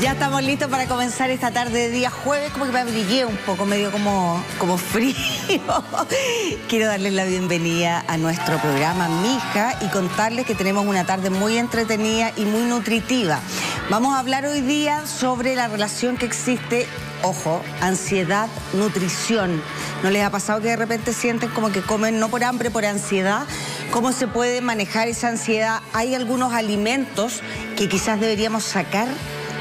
Ya estamos listos para comenzar esta tarde de día jueves. Como que me abrigué un poco, medio como frío. Quiero darles la bienvenida a nuestro programa Mija y contarles que tenemos una tarde muy entretenida y muy nutritiva. Vamos a hablar hoy día sobre la relación que existe, ojo, ansiedad, nutrición. ¿No les ha pasado que de repente sienten como que comen no por hambre, por ansiedad? ¿Cómo se puede manejar esa ansiedad? ¿Hay algunos alimentos que quizás deberíamos sacar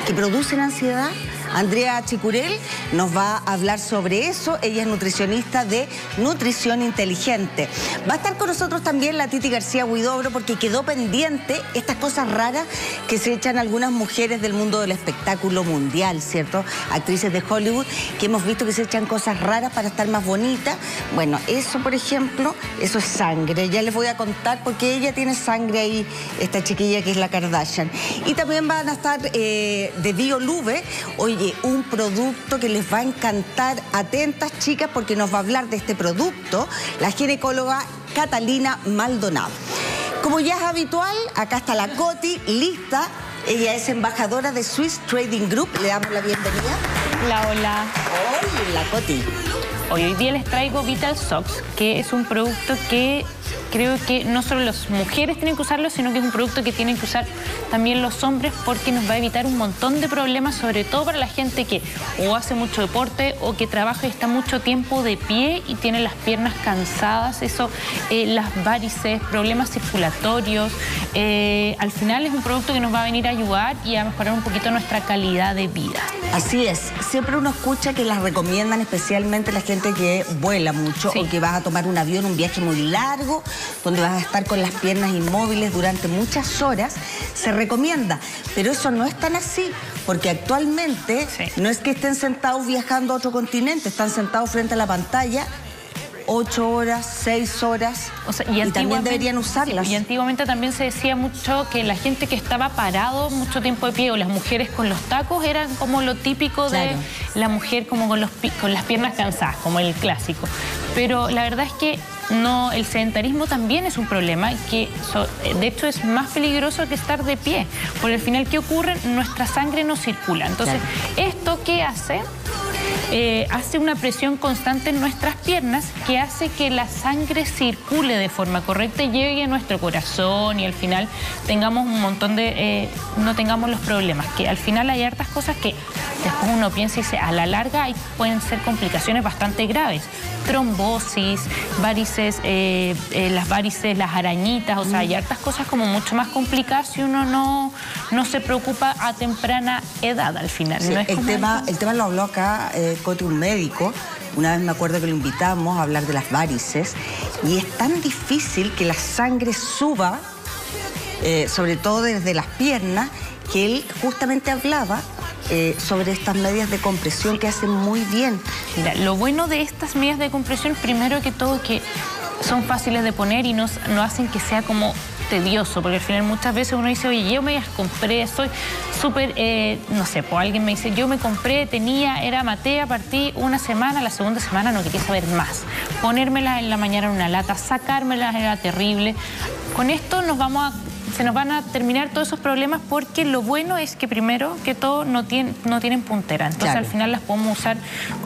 que producen ansiedad? Andrea Chicurel nos va a hablar sobre eso. Ella es nutricionista de Nutrición Inteligente. Va a estar con nosotros también la Titi García Huidobro, porque quedó pendiente estas cosas raras que se echan algunas mujeres del mundo del espectáculo mundial, ¿cierto? Actrices de Hollywood, que hemos visto que se echan cosas raras para estar más bonitas. Bueno, eso, por ejemplo, eso es sangre. Ya les voy a contar porque ella tiene sangre ahí, esta chiquilla que es la Kardashian. Y también van a estar de Biolub, oye, un producto que les va a encantar. Atentas, chicas, porque nos va a hablar de este producto la ginecóloga Catalina Maldonado. Como ya es habitual, acá está la Coti, lista. Ella es embajadora de Swiss Trading Group. Le damos la bienvenida. Hola, hola. Hola, Coti. Hoy día les traigo Vital Socks, que es un producto que creo que no solo las mujeres tienen que usarlo, sino que es un producto que tienen que usar también los hombres, porque nos va a evitar un montón de problemas, sobre todo para la gente que o hace mucho deporte o que trabaja y está mucho tiempo de pie y tiene las piernas cansadas, eso, las varices, problemas circulatorios. Al final es un producto que nos va a venir a ayudar y a mejorar un poquito nuestra calidad de vida. Así es. Siempre uno escucha que las recomiendan, especialmente la gente que vuela mucho, sí, o que vas a tomar un avión, un viaje muy largo, donde vas a estar con las piernas inmóviles durante muchas horas, se recomienda. Pero eso no es tan así, porque actualmente, sí, no es que estén sentados viajando a otro continente, están sentados frente a la pantalla 8 horas, 6 horas, o sea, y también deberían usarlas. Sí, y antiguamente también se decía mucho que la gente que estaba parado mucho tiempo de pie, o las mujeres con los tacos, eran como lo típico, claro, de la mujer como con las piernas cansadas, como el clásico. Pero la verdad es que no, el sedentarismo también es un problema que, de hecho, es más peligroso que estar de pie. Por el final, ¿qué ocurre? Nuestra sangre no circula. Entonces, claro, ¿esto qué hace? Hace una presión constante en nuestras piernas que hace que la sangre circule de forma correcta y llegue a nuestro corazón, y al final tengamos un montón de... no tengamos los problemas, que al final hay hartas cosas que después uno piensa y dice, a la larga pueden ser complicaciones bastante graves, trombosis, varices, las varices, las arañitas, o sea, hay hartas cosas como mucho más complicadas si uno no se preocupa a temprana edad al final. Sí, ¿no? El tema lo habló acá Coti, un médico. Una vez me acuerdo que lo invitamos a hablar de las varices, y es tan difícil que la sangre suba, sobre todo desde las piernas, que él justamente hablaba sobre estas medias de compresión que hacen muy bien. Mira, lo bueno de estas medias de compresión, primero que todo, que son fáciles de poner y no hacen que sea como tedioso, porque al final muchas veces uno dice, oye, yo me las compré, soy súper, no sé, pues alguien me dice, yo me compré, era matea, partí una semana, la segunda semana no quería saber más. Ponérmelas en la mañana en una lata, sacármelas era terrible. Con esto se nos van a terminar todos esos problemas, porque lo bueno es que, primero que todo, no tienen puntera. Entonces, claro, al final las podemos usar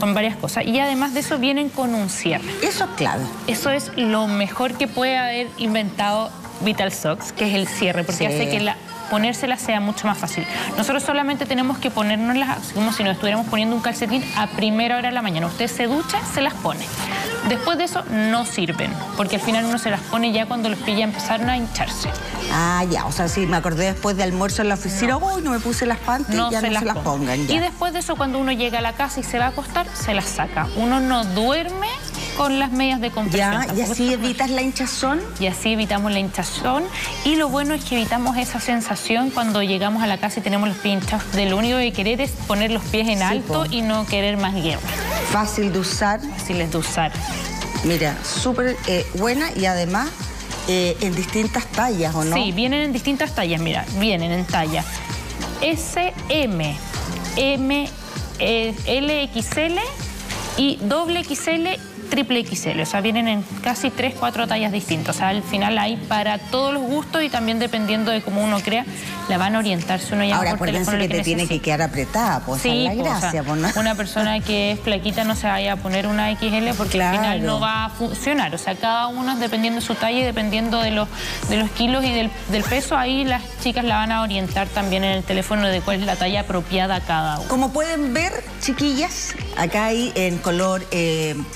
con varias cosas. Y además de eso, vienen con un cierre. Eso es clave. Eso es lo mejor que puede haber inventado Vital Socks, que es el cierre, porque, sí, hace que ponérsela sea mucho más fácil. Nosotros solamente tenemos que ponernoslas como si nos estuviéramos poniendo un calcetín a primera hora de la mañana. Usted se ducha, se las pone. Después de eso no sirven, porque al final uno se las pone ya cuando los pies ya empezaron a hincharse. Ah, ya, o sea, sí, me acordé después de almuerzo en la oficina, uy, no me puse las panties, ya no se las pongan. Ya. Y después de eso, cuando uno llega a la casa y se va a acostar, se las saca. Uno no duerme con las medias de compresión. Ya, y así evitas la hinchazón. Y así evitamos la hinchazón. Y lo bueno es que evitamos esa sensación cuando llegamos a la casa y tenemos los pies hinchados. De lo único que querer es poner los pies en, sí, alto, y no querer más hierba. Fácil de usar. Fáciles de usar. Mira, súper buena, y además en distintas tallas, ¿o no? Sí, vienen en distintas tallas, mira. Vienen en talla SM, M, LXL y XXL triple XL, o sea, vienen en casi 3-4 tallas distintas. O sea, al final hay para todos los gustos y también dependiendo de cómo uno crea, la van a orientar. Si uno llama ahora, por teléfono, que te tiene que quedar apretada, pues sí, la gracia, pues, o sea, una persona que es flaquita no se vaya a poner una XL porque claro, al final no va a funcionar. O sea, cada uno dependiendo de su talla y dependiendo de los kilos y del peso, ahí las chicas la van a orientar también en el teléfono de cuál es la talla apropiada a cada uno. Como pueden ver, chiquillas, acá hay en color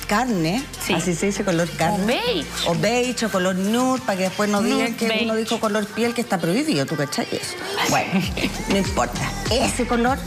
carne, sí, así se dice, color carne. O beige, o color nude, para que después no digan que uno dijo color piel, que está prohibido, ¿tú cachai eso? Bueno, no importa. Ese color,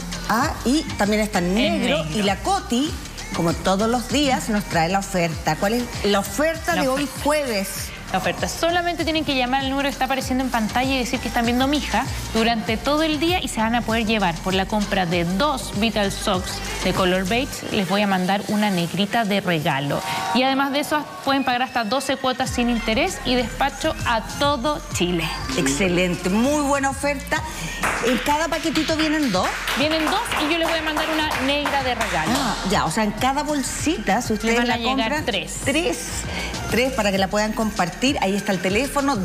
y también está negro, y la Coti, como todos los días, nos trae la oferta. ¿Cuál es la oferta de hoy jueves? La oferta. Solamente tienen que llamar al número que está apareciendo en pantalla y decir que están viendo Mija durante todo el día y se van a poder llevar por la compra de 2 Vital Socks de color beige. Les voy a mandar una negrita de regalo. Y además de eso, pueden pagar hasta 12 cuotas sin interés y despacho a todo Chile. Excelente, muy buena oferta. ¿En cada paquetito vienen 2? Vienen 2 y yo les voy a mandar una negra de regalo. Ya, o sea, en cada bolsita, si ustedes van a llegar 3 para que la puedan compartir. Ahí está el teléfono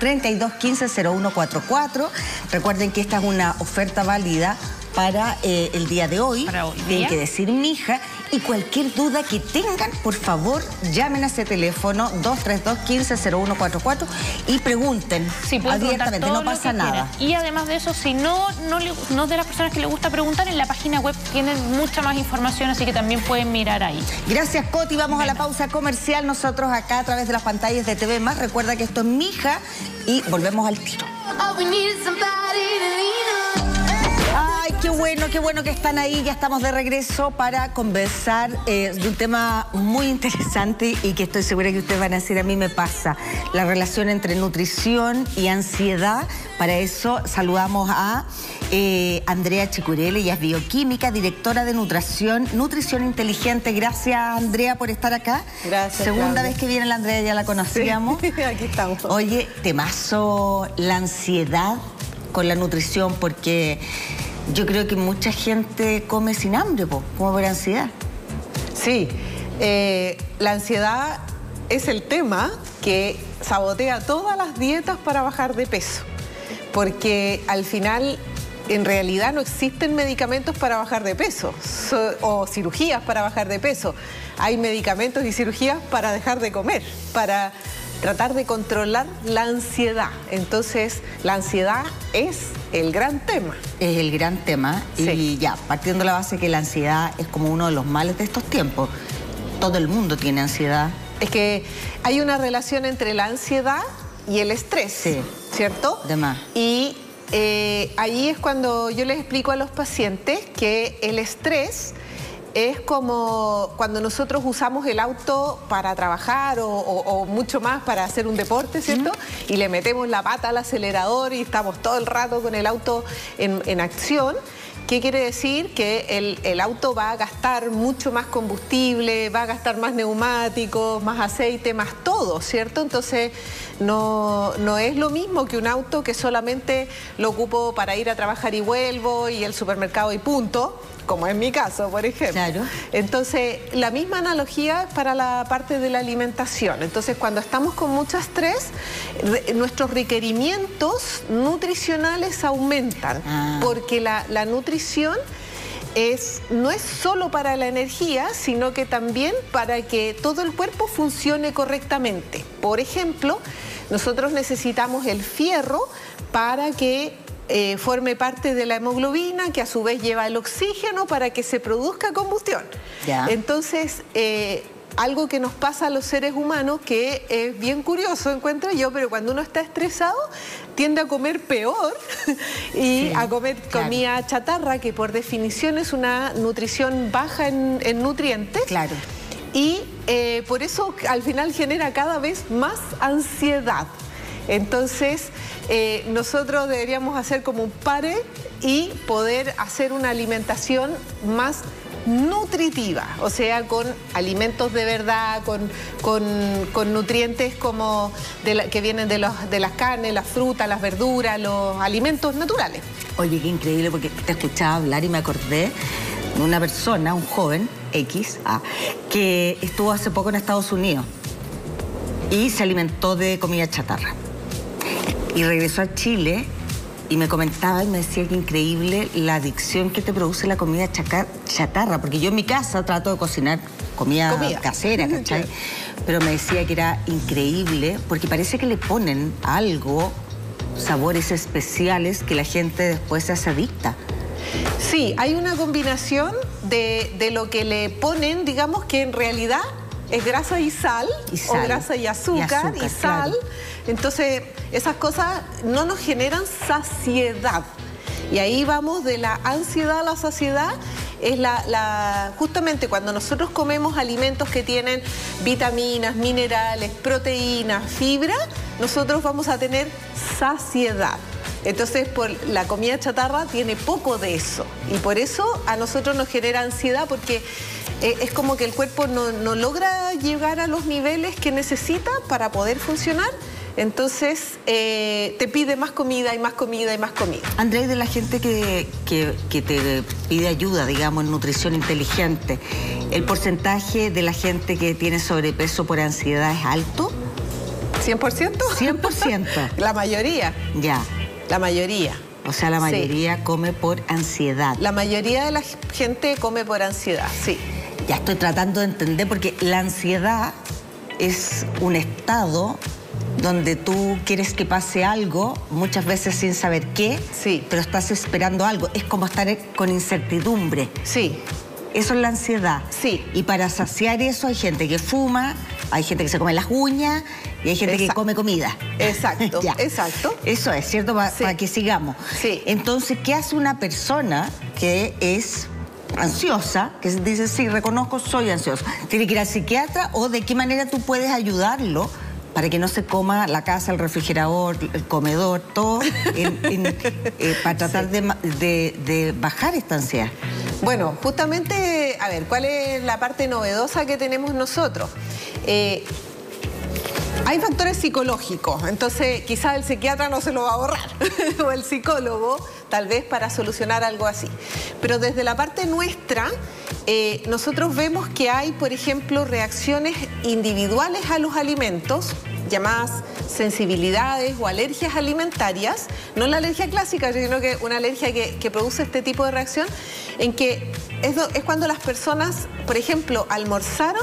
232-15-0144. Recuerden que esta es una oferta válida para el día de hoy. Tienen que decir Mija. Y cualquier duda que tengan, por favor, llamen a ese teléfono 232-15-0144 y pregunten abiertamente, no pasa nada. Y además de eso, si no es de las personas que les gusta preguntar, en la página web tienen mucha más información, así que también pueden mirar ahí. Gracias, Coti. Vamos a la pausa comercial. Nosotros acá a través de las pantallas de TV Más. Recuerda que esto es Mija y volvemos al tiro. Qué bueno que están ahí. Ya estamos de regreso para conversar de un tema muy interesante y que estoy segura que ustedes van a decir, a mí me pasa, la relación entre nutrición y ansiedad. Para eso saludamos a Andrea Chicurel, ella es bioquímica, directora de Nutrición Inteligente. Gracias, Andrea, por estar acá. Gracias. Segunda vez que viene la Andrea, ya la conocíamos. Sí. Aquí estamos. Oye, temazo, la ansiedad con la nutrición, porque yo creo que mucha gente come sin hambre, como por ansiedad. Sí, la ansiedad es el tema que sabotea todas las dietas para bajar de peso. Porque al final, en realidad, no existen medicamentos para bajar de peso o cirugías para bajar de peso. Hay medicamentos y cirugías para dejar de comer, para tratar de controlar la ansiedad. Entonces, la ansiedad es el gran tema. Es el gran tema. Sí. Y ya, partiendo de la base que la ansiedad es como uno de los males de estos tiempos. Todo el mundo tiene ansiedad. Es que hay una relación entre la ansiedad y el estrés, ¿cierto? Además. Y ahí es cuando yo les explico a los pacientes que el estrés es como cuando nosotros usamos el auto para trabajar o mucho más para hacer un deporte, ¿cierto? Y le metemos la pata al acelerador y estamos todo el rato con el auto en acción. ¿Qué quiere decir? Que el auto va a gastar mucho más combustible, va a gastar más neumáticos, más aceite, más todo, ¿cierto? Entonces, no es lo mismo que un auto que solamente lo ocupo para ir a trabajar y vuelvo, y el supermercado y punto, como es mi caso, por ejemplo. Claro. Entonces, la misma analogía para la parte de la alimentación. Entonces, cuando estamos con mucho estrés, nuestros requerimientos nutricionales aumentan, porque la nutrición no es solo para la energía, sino que también para que todo el cuerpo funcione correctamente. Por ejemplo, nosotros necesitamos el fierro para que forme parte de la hemoglobina, que a su vez lleva el oxígeno para que se produzca combustión. Entonces, algo que nos pasa a los seres humanos, que es bien curioso, encuentro yo, pero cuando uno está estresado tiende a comer peor y a comer comida chatarra, que por definición es una nutrición baja en nutrientes. Claro. Y por eso al final genera cada vez más ansiedad. Entonces, nosotros deberíamos hacer como un pare y poder hacer una alimentación más nutritiva, o sea, con alimentos de verdad, con nutrientes como que vienen de las carnes, las frutas, las verduras, los alimentos naturales. Oye, qué increíble, porque te escuchaba hablar y me acordé de una persona, un joven, X, que estuvo hace poco en Estados Unidos y se alimentó de comida chatarra. Y regresó a Chile y me comentaba y me decía que increíble la adicción que te produce la comida chatarra, porque yo en mi casa trato de cocinar comida casera, ¿cachai? Pero me decía que era increíble porque parece que le ponen algo, sabores especiales que la gente después se hace adicta. Sí, hay una combinación de lo que le ponen, digamos que en realidad es grasa y sal o grasa y azúcar y sal. Claro. Entonces, esas cosas no nos generan saciedad. Y ahí vamos de la ansiedad a la saciedad. Es justamente cuando nosotros comemos alimentos que tienen vitaminas, minerales, proteínas, fibra, nosotros vamos a tener saciedad. Entonces, la comida chatarra tiene poco de eso. Y por eso a nosotros nos genera ansiedad, porque es como que el cuerpo no logra llegar a los niveles que necesita para poder funcionar. Entonces, te pide más comida y más comida y más comida. Andrea, de la gente que te pide ayuda, digamos, en nutrición inteligente, ¿el porcentaje de la gente que tiene sobrepeso por ansiedad es alto? ¿100%? 100%. La mayoría. Ya. La mayoría. O sea, la mayoría come por ansiedad. La mayoría de la gente come por ansiedad, sí. Ya estoy tratando de entender, porque la ansiedad es un estado donde tú quieres que pase algo, muchas veces sin saber qué, pero estás esperando algo. Es como estar con incertidumbre. Sí. Eso es la ansiedad. Sí. Y para saciar eso hay gente que fuma, hay gente que se come las uñas y hay gente que come comida. Exacto, exacto. Eso es, ¿cierto? Para que sigamos. Sí. Entonces, ¿qué hace una persona que es ansiosa, que dice, sí, reconozco, soy ansiosa? ¿Tiene que ir al psiquiatra o de qué manera tú puedes ayudarlo para que no se coma la casa, el refrigerador, el comedor, todo, para tratar de bajar esta ansiedad? Bueno, justamente, a ver, ¿cuál es la parte novedosa que tenemos nosotros? Hay factores psicológicos, entonces quizás el psiquiatra no se lo va a ahorrar, o el psicólogo, tal vez para solucionar algo así. Pero desde la parte nuestra, nosotros vemos que hay, por ejemplo, reacciones individuales a los alimentos, llamadas sensibilidades o alergias alimentarias, no la alergia clásica, sino que una alergia que produce este tipo de reacción, en que es cuando las personas, por ejemplo, almorzaron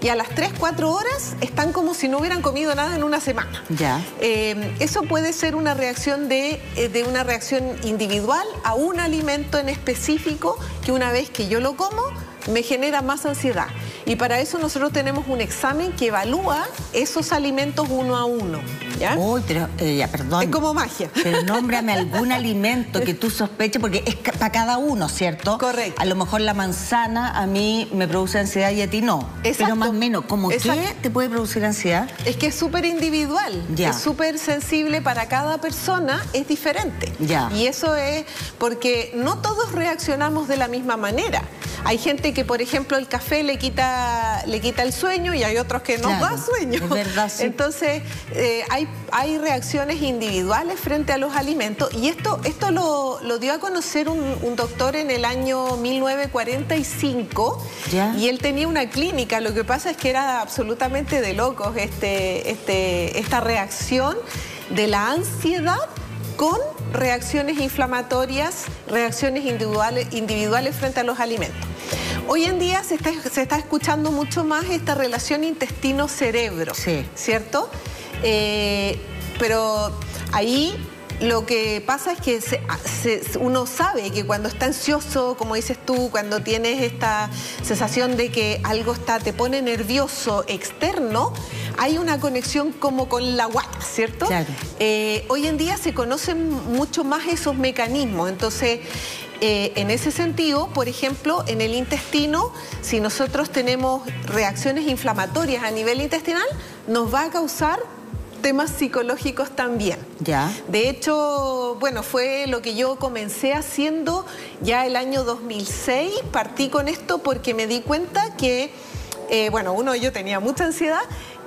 y a las 3, 4 horas están como si no hubieran comido nada en una semana. Ya. Eso puede ser una reacción una reacción individual a un alimento en específico que una vez que yo lo como me genera más ansiedad. Y para eso nosotros tenemos un examen que evalúa esos alimentos uno a uno. ¿Ya? Uy, pero, perdón. Es como magia. Pero nómbrame algún alimento que tú sospeches, porque es para cada uno, ¿cierto? Correcto. A lo mejor la manzana a mí me produce ansiedad y a ti no. Exacto. Pero más o menos, ¿cómo qué te puede producir ansiedad? Es que es súper individual. Ya. Es súper sensible para cada persona, es diferente. Ya. Y eso es porque no todos reaccionamos de la misma manera. Hay gente que, por ejemplo, el café le quita el sueño y hay otros que no da sueño. Es verdad, sí. Entonces, hay reacciones individuales frente a los alimentos y esto lo dio a conocer un doctor en el año 1945 y él tenía una clínica. Lo que pasa es que era absolutamente de locos esta reacción de la ansiedad con reacciones inflamatorias, reacciones individuales frente a los alimentos. Hoy en día se está escuchando mucho más esta relación intestino-cerebro, ¿cierto? Pero ahí lo que pasa es que uno sabe que cuando está ansioso, como dices tú, cuando tienes esta sensación de que algo te pone nervioso externo, hay una conexión como con la guata, ¿cierto? Claro. Hoy en día se conocen mucho más esos mecanismos, entonces en ese sentido, por ejemplo, en el intestino, si nosotros tenemos reacciones inflamatorias a nivel intestinal, nos va a causar temas psicológicos también. Ya. De hecho, bueno, fue lo que yo comencé haciendo ya el año 2006. Partí con esto porque me di cuenta que, bueno, yo tenía mucha ansiedad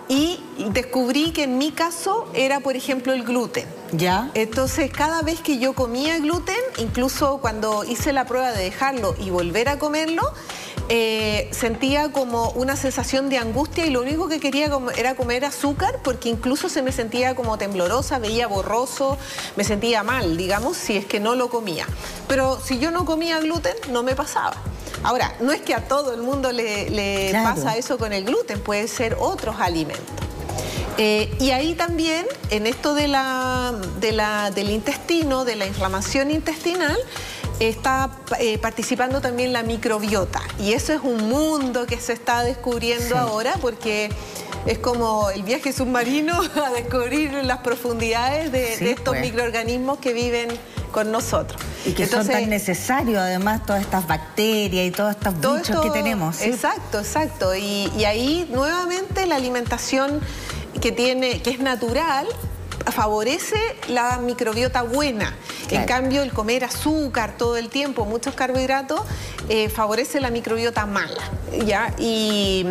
y descubrí que en mi caso era, por ejemplo, el gluten. ¿Ya? Entonces, cada vez que yo comía gluten, incluso cuando hice la prueba de dejarlo y volver a comerlo, sentía como una sensación de angustia y lo único que quería era comer azúcar, porque incluso se me sentía como temblorosa, veía borroso, me sentía mal, digamos, si es que no lo comía. Pero si yo no comía gluten, no me pasaba. Ahora, no es que a todo el mundo le claro. pasa eso con el gluten, puede ser otros alimentos. Y ahí también, en esto de del intestino, de la inflamación intestinal, está participando también la microbiota. Y eso es un mundo que se está descubriendo sí. ahora, porque es como el viaje submarino a descubrir las profundidades de estos pues. Microorganismos que viven con nosotros. Y que entonces, son tan necesarios, además, todas estas bacterias y todos estos bichos que tenemos. ¿Sí? Exacto, exacto. Y ahí, nuevamente, la alimentación que es natural favorece la microbiota buena. Claro. En cambio, el comer azúcar todo el tiempo, muchos carbohidratos, favorece la microbiota mala, ¿ya? Y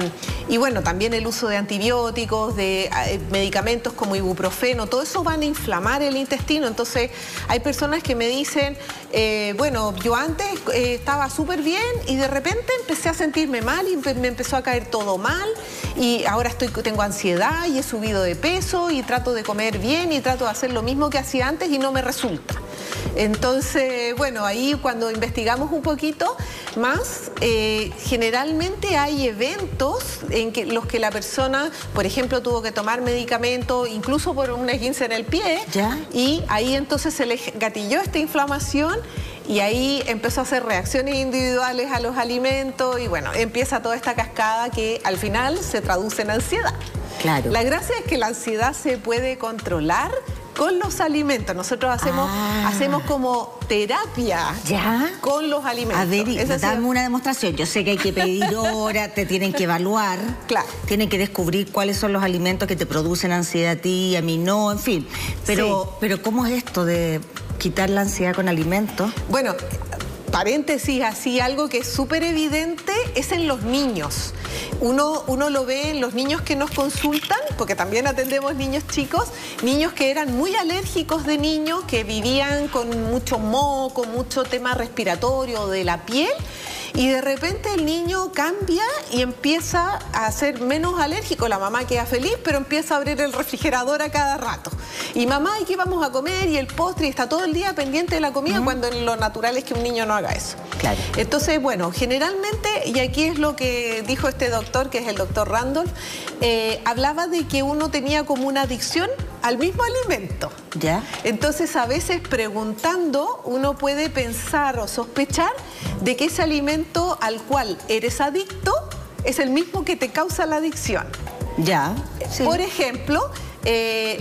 bueno, también el uso de antibióticos, de medicamentos como ibuprofeno, todo eso van a inflamar el intestino. Entonces, hay personas que me dicen, bueno, yo antes estaba súper bien y de repente empecé a sentirme mal y me empezó a caer todo mal y ahora tengo ansiedad y he subido de peso y trato de comer bien y trato de hacer lo mismo que hacía antes y no me resulta. Entonces, bueno, ahí cuando investigamos un poquito más, generalmente hay eventos en los que la persona, por ejemplo, tuvo que tomar medicamento, incluso por una esguince en el pie, ¿ya? Y ahí entonces se le gatilló esta inflamación y ahí empezó a hacer reacciones individuales a los alimentos y bueno, empieza toda esta cascada que al final se traduce en ansiedad. Claro. La gracia es que la ansiedad se puede controlar con los alimentos. Nosotros hacemos como terapia ¿ya? con los alimentos. A ver, dame una demostración. Yo sé que hay que pedir hora, te tienen que evaluar. Claro. Tienen que descubrir cuáles son los alimentos que te producen ansiedad a ti, a mí no, en fin. Pero, sí. pero ¿cómo es esto de quitar la ansiedad con alimentos? Bueno, paréntesis, así algo que es súper evidente es en los niños. Uno lo ve en los niños que nos consultan, porque también atendemos niños chicos, niños que eran muy alérgicos de niños, que vivían con mucho moco, mucho tema respiratorio de la piel, y de repente el niño cambia y empieza a ser menos alérgico. La mamá queda feliz, pero empieza a abrir el refrigerador a cada rato. Y mamá, ¿y qué vamos a comer? Y el postre, y está todo el día pendiente de la comida, cuando lo natural es que un niño no haga eso. Claro. Entonces, bueno, generalmente, y aquí es lo que dijo este doctor, que es el doctor Randall, hablaba de que uno tenía como una adicción al mismo alimento. ¿Ya? Entonces, a veces preguntando, uno puede pensar o sospechar de que ese alimento al cual eres adicto es el mismo que te causa la adicción. Ya. Sí. Por ejemplo,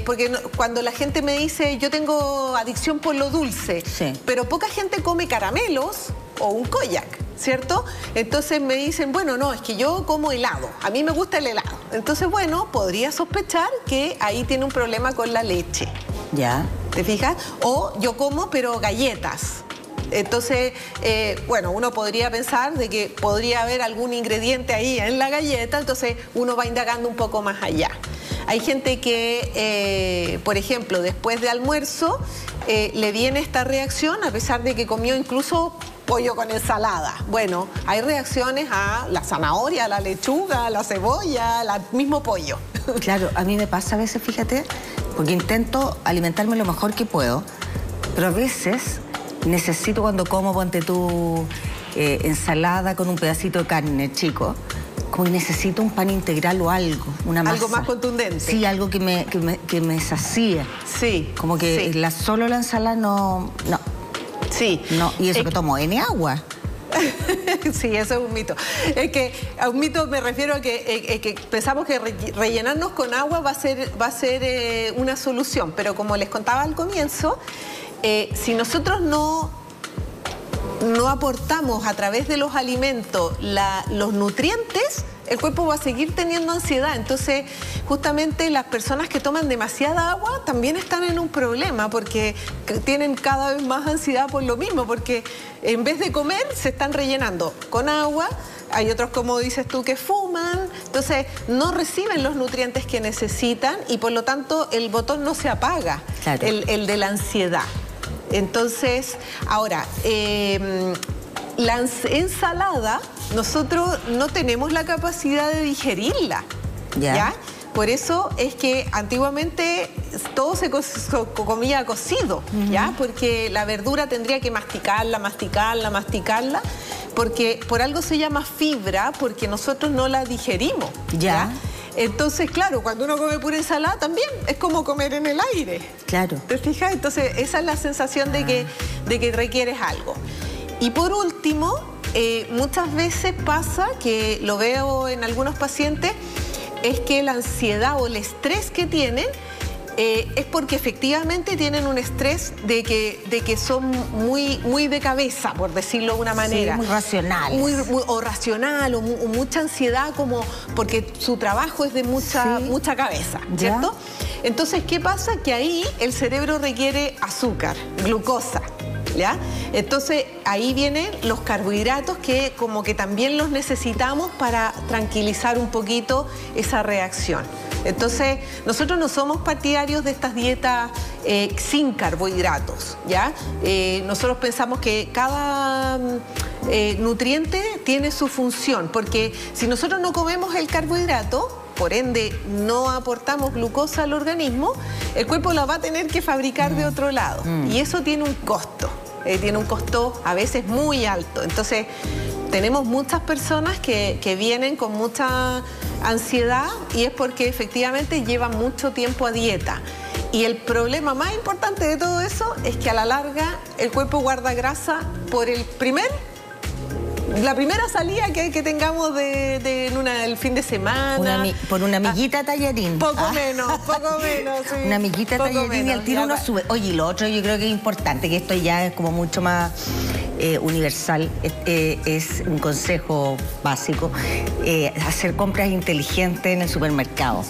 porque cuando la gente me dice yo tengo adicción por lo dulce, sí. pero poca gente come caramelos o un koyak, ¿cierto? Entonces me dicen, bueno, no, es que yo como helado, a mí me gusta el helado. Entonces, bueno, podría sospechar que ahí tiene un problema con la leche. Ya. ¿Te fijas? O yo como, pero galletas. Entonces, bueno, uno podría pensar de que podría haber algún ingrediente ahí en la galleta, entonces uno va indagando un poco más allá. Hay gente que, por ejemplo, después de almuerzo, le viene esta reacción a pesar de que comió incluso pollo con ensalada. Bueno, hay reacciones a la zanahoria, a la lechuga, a la cebolla, al mismo pollo. Claro, a mí me pasa a veces, fíjate, porque intento alimentarme lo mejor que puedo, pero a veces necesito cuando como, ponte tú, ensalada con un pedacito de carne, chico, como que necesito un pan integral o algo, una masa. Algo más contundente. Sí, algo que me sacía. Sí. Como que sí. Solo la ensalada no. Sí. No, y eso que tomo, N agua. Sí, eso es un mito. Es que a un mito me refiero a que pensamos que rellenarnos con agua va a ser una solución, pero como les contaba al comienzo, si nosotros no aportamos a través de los alimentos los nutrientes, el cuerpo va a seguir teniendo ansiedad. Entonces, justamente las personas que toman demasiada agua también están en un problema porque tienen cada vez más ansiedad por lo mismo, porque en vez de comer se están rellenando con agua. Hay otros, como dices tú, que fuman. Entonces, no reciben los nutrientes que necesitan y por lo tanto el botón no se apaga, claro, el de la ansiedad. Entonces, ahora, la ensalada, nosotros no tenemos la capacidad de digerirla, yeah, ¿ya? Por eso es que antiguamente todo se comía cocido, ¿ya? Porque la verdura tendría que masticarla, porque por algo se llama fibra, porque nosotros no la digerimos, ¿ya? Entonces, claro, cuando uno come pura ensalada también es como comer en el aire. Claro. ¿Te fijas? Entonces, esa es la sensación de que requieres algo. Y por último, muchas veces pasa, que lo veo en algunos pacientes, es que la ansiedad o el estrés que tienen es porque efectivamente tienen un estrés de que son muy de cabeza, por decirlo de una manera. Sí, muy racional. O racional, o mucha ansiedad, como porque su trabajo es de mucha cabeza, ¿cierto? Ya. Entonces, ¿qué pasa? Que ahí el cerebro requiere azúcar, glucosa, ¿ya? Entonces, ahí vienen los carbohidratos que como que también los necesitamos para tranquilizar un poquito esa reacción. Entonces, nosotros no somos partidarios de estas dietas sin carbohidratos, ¿ya? Nosotros pensamos que cada nutriente tiene su función, porque si nosotros no comemos el carbohidrato, por ende no aportamos glucosa al organismo, el cuerpo la va a tener que fabricar de otro lado. Y eso tiene un costo. Tiene un costo a veces muy alto. Entonces, tenemos muchas personas que vienen con mucha ansiedad y es porque efectivamente llevan mucho tiempo a dieta. Y el problema más importante de todo eso es que a la larga el cuerpo guarda grasa por la primera salida que tengamos del fin de semana. Por una amiguita tallarín. Poco menos, sí. Una amiguita tallarín menos, y al tiro uno sube. Oye, y lo otro yo creo que es importante, que esto ya es como mucho más universal, es un consejo básico, hacer compras inteligentes en el supermercado.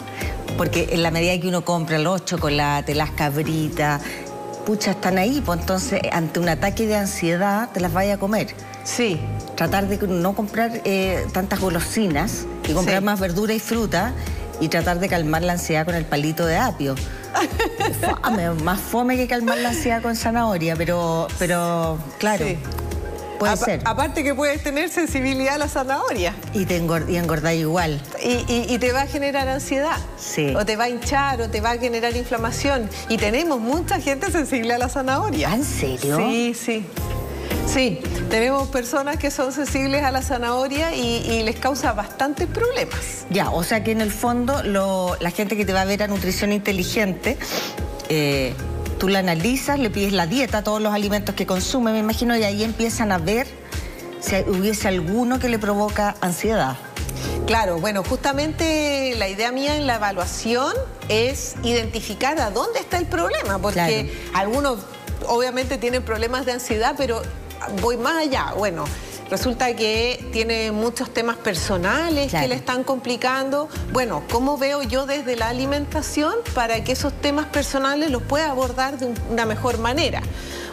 Porque en la medida que uno compra los chocolates, las cabritas, pucha, están ahí, pues entonces ante un ataque de ansiedad te las vaya a comer. Sí. Tratar de no comprar tantas golosinas y comprar más verdura y fruta y tratar de calmar la ansiedad con el palito de apio. Fome, más fome que calmar la ansiedad con zanahoria, pero claro, sí, puede ser. Aparte que puedes tener sensibilidad a la zanahoria. Y engordar igual. Y te va a generar ansiedad. Sí. O te va a hinchar, o te va a generar inflamación. Y tenemos mucha gente sensible a la zanahoria. ¿En serio? Sí, sí. Sí, tenemos personas que son sensibles a la zanahoria y les causa bastantes problemas. Ya, o sea que en el fondo la gente que te va a ver a Nutrición Inteligente, tú la analizas, le pides la dieta, todos los alimentos que consume, me imagino, y ahí empiezan a ver si hubiese alguno que le provoca ansiedad. Claro, bueno, justamente la idea mía en la evaluación es identificar a dónde está el problema, porque algunos obviamente tienen problemas de ansiedad, pero voy más allá. Bueno, resulta que tiene muchos temas personales que le están complicando. Bueno, ¿cómo veo yo desde la alimentación para que esos temas personales los pueda abordar de una mejor manera?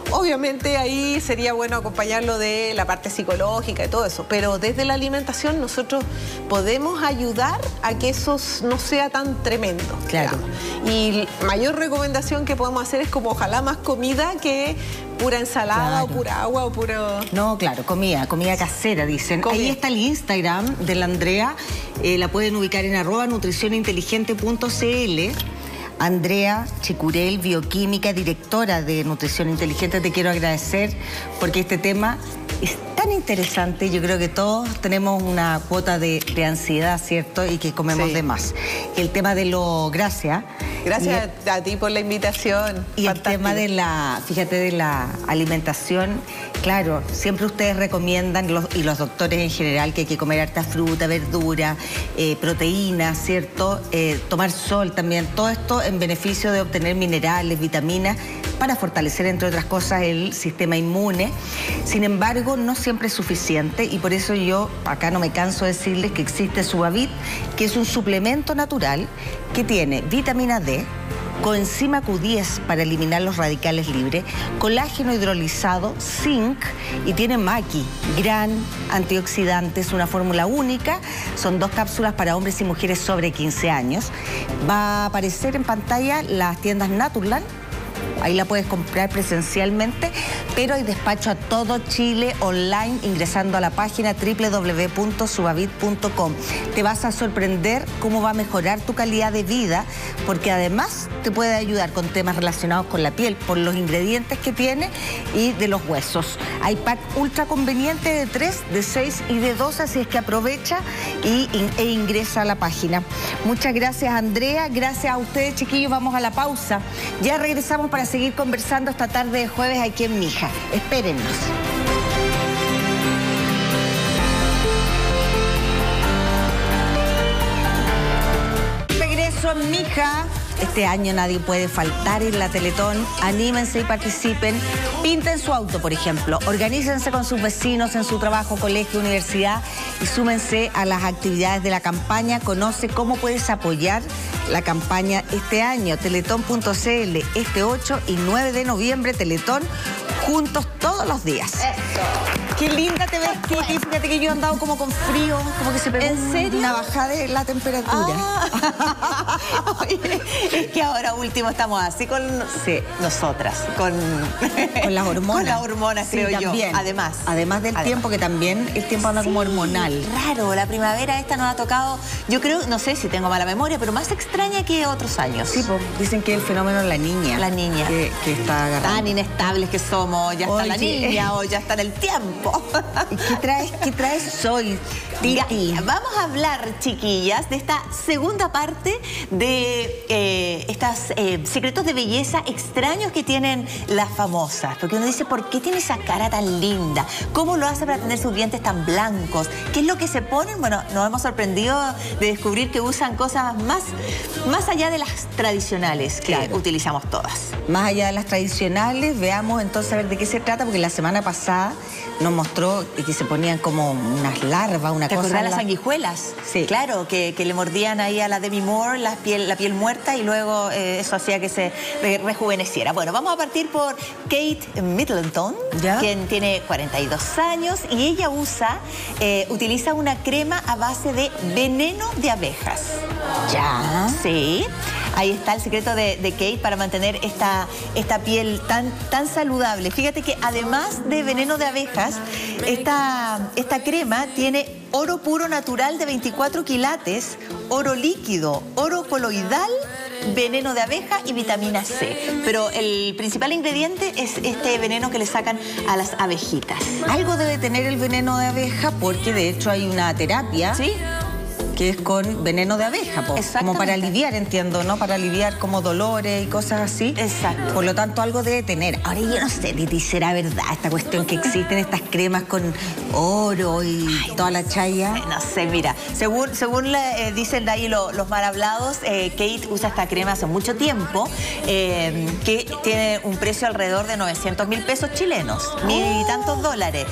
Obviamente ahí sería bueno acompañarlo de la parte psicológica y todo eso, pero desde la alimentación nosotros podemos ayudar a que eso no sea tan tremendo. Claro. Digamos. Y mayor recomendación que podemos hacer es como ojalá más comida que pura ensalada o pura agua o puro... No, claro, comida casera, dicen. Comida. Ahí está el Instagram de la Andrea, la pueden ubicar en @nutricioninteligente.cl. Andrea Chicurel, bioquímica, directora de Nutrición Inteligente, te quiero agradecer porque este tema es tan interesante. Yo creo que todos tenemos una cuota de ansiedad, ¿cierto? Y que comemos de más. El tema de lo... Gracias a ti por la invitación. Y fantástico. El tema de la alimentación, claro, siempre ustedes recomiendan, y los doctores en general, que hay que comer harta fruta, verdura, proteínas, ¿cierto? Tomar sol también, todo esto en beneficio de obtener minerales, vitaminas, para fortalecer, entre otras cosas, el sistema inmune. Sin embargo, no siempre es suficiente y por eso yo acá no me canso de decirles que existe Subavit, que es un suplemento natural que tiene vitamina D, coenzima Q10 para eliminar los radicales libres, colágeno hidrolizado, zinc y tiene maqui, gran antioxidante, es una fórmula única, son 2 cápsulas para hombres y mujeres sobre 15 años. Va a aparecer en pantalla las tiendas Naturland, ahí la puedes comprar presencialmente, pero hay despacho a todo Chile online ingresando a la página www.subavit.com. Te vas a sorprender cómo va a mejorar tu calidad de vida, porque además te puede ayudar con temas relacionados con la piel, por los ingredientes que tiene y de los huesos. Hay pack ultra conveniente de 3, de 6 y de 12, así es que aprovecha e ingresa a la página. Muchas gracias, Andrea. Gracias a ustedes, chiquillos. Vamos a la pausa. Ya regresamos para seguir conversando esta tarde de jueves aquí en Mija. Espérennos. Regreso en Mija. Este año nadie puede faltar en la Teletón. Anímense y participen. Pinten su auto, por ejemplo. Organícense con sus vecinos en su trabajo, colegio, universidad y súmense a las actividades de la campaña. Conoce cómo puedes apoyar la campaña este año. Teletón.cl, este 8 y 9 de noviembre, Teletón, juntos todos los días. Eso. Qué linda te ves, Titi. Fíjate que yo he andado como con frío, como que se pegó una bajada de la temperatura. Ah. Oye, es que ahora último estamos así con nosotras, con las hormonas. Con las hormonas, sí, creo también. Yo. Además del tiempo, que también el tiempo anda como hormonal. Raro, la primavera esta nos ha tocado, yo creo, no sé si tengo mala memoria, pero más extraña que otros años. Sí, pues, dicen que el fenómeno es la niña. La niña. Que está agarrando. Tan inestables que somos, ya está la niña o ya está en el tiempo. ¿Qué traes hoy, Titi? Vamos a hablar, chiquillas, de esta segunda parte de estos secretos de belleza extraños que tienen las famosas. Porque uno dice, ¿por qué tiene esa cara tan linda? ¿Cómo lo hace para tener sus dientes tan blancos? ¿Qué es lo que se ponen? Bueno, nos hemos sorprendido de descubrir que usan cosas más allá de las tradicionales que utilizamos todas. Más allá de las tradicionales, veamos entonces a ver de qué se trata, porque la semana pasada nos mostró que se ponían como unas larvas, una cosa... ¿Te acordás las sanguijuelas? Sí. Claro, que le mordían ahí a la Demi Moore la piel muerta y luego eso hacía que se rejuveneciera. Bueno, vamos a partir por Kate Middleton, quien tiene 42 años y ella utiliza una crema a base de veneno de abejas. ¿Ya? Sí. Ahí está el secreto de Kate para mantener esta piel tan saludable. Fíjate que además de veneno de abejas, esta crema tiene oro puro natural de 24 quilates, oro líquido, oro coloidal, veneno de abeja y vitamina C. Pero el principal ingrediente es este veneno que le sacan a las abejitas. Algo debe tener el veneno de abeja porque de hecho hay una terapia. Sí. Que es con veneno de abeja, como para aliviar, entiendo, ¿no? Para aliviar como dolores y cosas así. Exacto. Por lo tanto, algo debe tener. Ahora, yo no sé, Titi, ¿será verdad esta cuestión que existen estas cremas con oro y toda la chaya? No sé, mira, según dicen ahí los mal hablados, Kate usa esta crema hace mucho tiempo, que tiene un precio alrededor de 900.000 pesos chilenos, $1.000 y tantos dólares.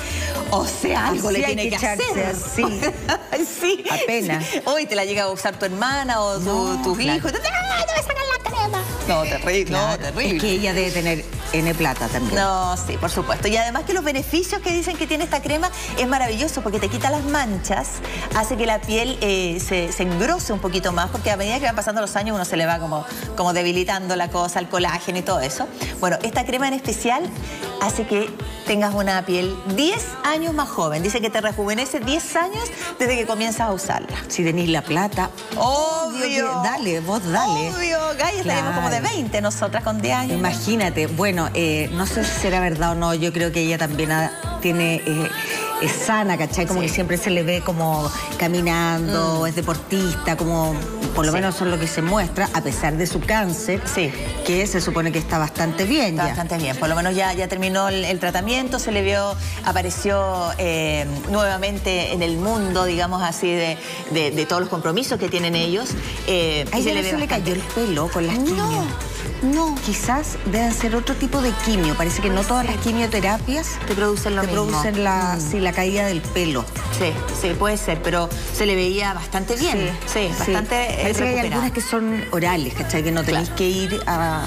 O sea, algo le tiene que hacer. Así. Sí. Apenas. Hoy te la llega a usar tu hermana o tus hijos. ¡Ah, te voy a sacar la crema! No, terrible, claro. Es que ella debe tener N plata también. No, sí, por supuesto. Y además que los beneficios que dicen que tiene esta crema es maravilloso porque te quita las manchas, hace que la piel se engrose un poquito más, porque a medida que van pasando los años uno se le va como debilitando la cosa, el colágeno y todo eso. Bueno, esta crema en especial hace que tengas una piel 10 años más joven. Dice que te rejuvenece 10 años desde que comienzas a usarla. Si tenés la plata, obvio. Dale, vos dale. Obvio, Gaya, tenemos como de 20 nosotras con 10 años. Imagínate, bueno, no sé si será verdad o no, yo creo que ella también tiene... es sana, ¿cachai? Como que siempre se le ve como caminando, es deportista, como por lo menos son lo que se muestra, a pesar de su cáncer, que se supone que está bastante bien. Está bastante bien, por lo menos ya terminó el tratamiento, se le vio, apareció nuevamente en el mundo, digamos así, de todos los compromisos que tienen ellos. ¿A ella se le cayó el pelo con las quimios? No, quizás deben ser otro tipo de quimio. Parece que no todas las quimioterapias te producen lo mismo. Te producen la, sí, la caída del pelo. Sí, sí, puede ser, pero se le veía bastante bien. Sí, sí, bastante Parece que hay algunas que son orales, ¿cachai? Que no tenés que ir a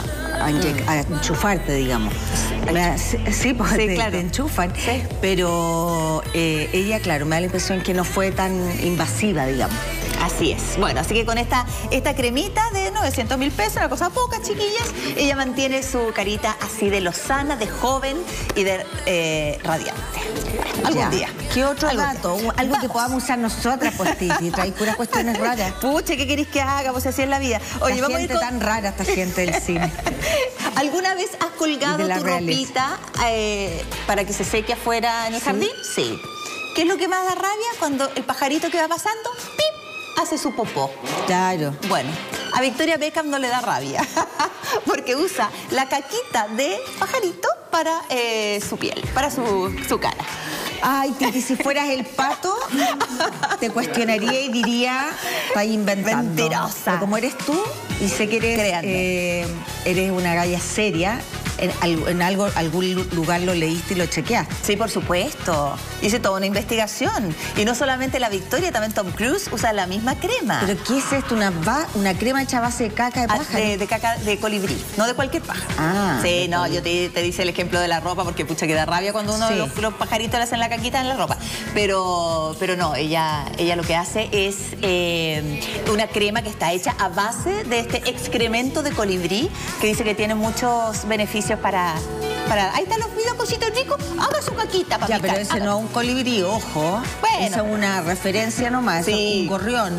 enchufarte, digamos. Sí, porque te enchufan. Sí. Pero ella, claro, me da la impresión que no fue tan invasiva, digamos. Así es. Bueno, así que con esta cremita de 900.000 pesos, una cosa poca, chiquillas, ella mantiene su carita así de lozana, de joven y de radiante. Algún día. ¿Qué otro dato? Algo que podamos usar nosotras, pues, Titi. Trae puras cuestiones raras. Pucha, ¿qué querés que haga? Pues así es la vida. Oye, esta gente tan rara, esta gente del cine. ¿Alguna vez has colgado tu ropita para que se seque afuera en el jardín? Sí. ¿Qué es lo que más da rabia? Cuando el pajarito que va pasando, ¡pip!, hace su popó. Claro. Bueno, a Victoria Beckham no le da rabia, porque usa la caquita de pajarito para su piel, para su cara. Ay, Titi, si fueras el pato, te cuestionaría y diría, estás inventando. Mentirosa. Pero como eres tú, y sé que eres una galla seria, en algún lugar lo leíste y lo chequeaste. Sí, por supuesto. Hice toda una investigación. Y no solamente la Victoria, también Tom Cruise usa la misma crema. ¿Pero qué es esto? ¿Una crema hecha a base de caca de paja? De caca de colibrí, no de cualquier paja. Ah. Sí, no, yo te hice el ejemplo de la ropa porque, pucha, que da rabia cuando uno los pajaritos le hacen la caquita en la ropa. Pero no, ella lo que hace es una crema que está hecha a base de este excremento de colibrí que dice que tiene muchos beneficios para... Ahí están los videos, cositos ricos. Haga su caquita, papita. Ya, pero ese no es un colibrí, ojo. Bueno. Esa es una referencia nomás. Sí. Es un gorrión.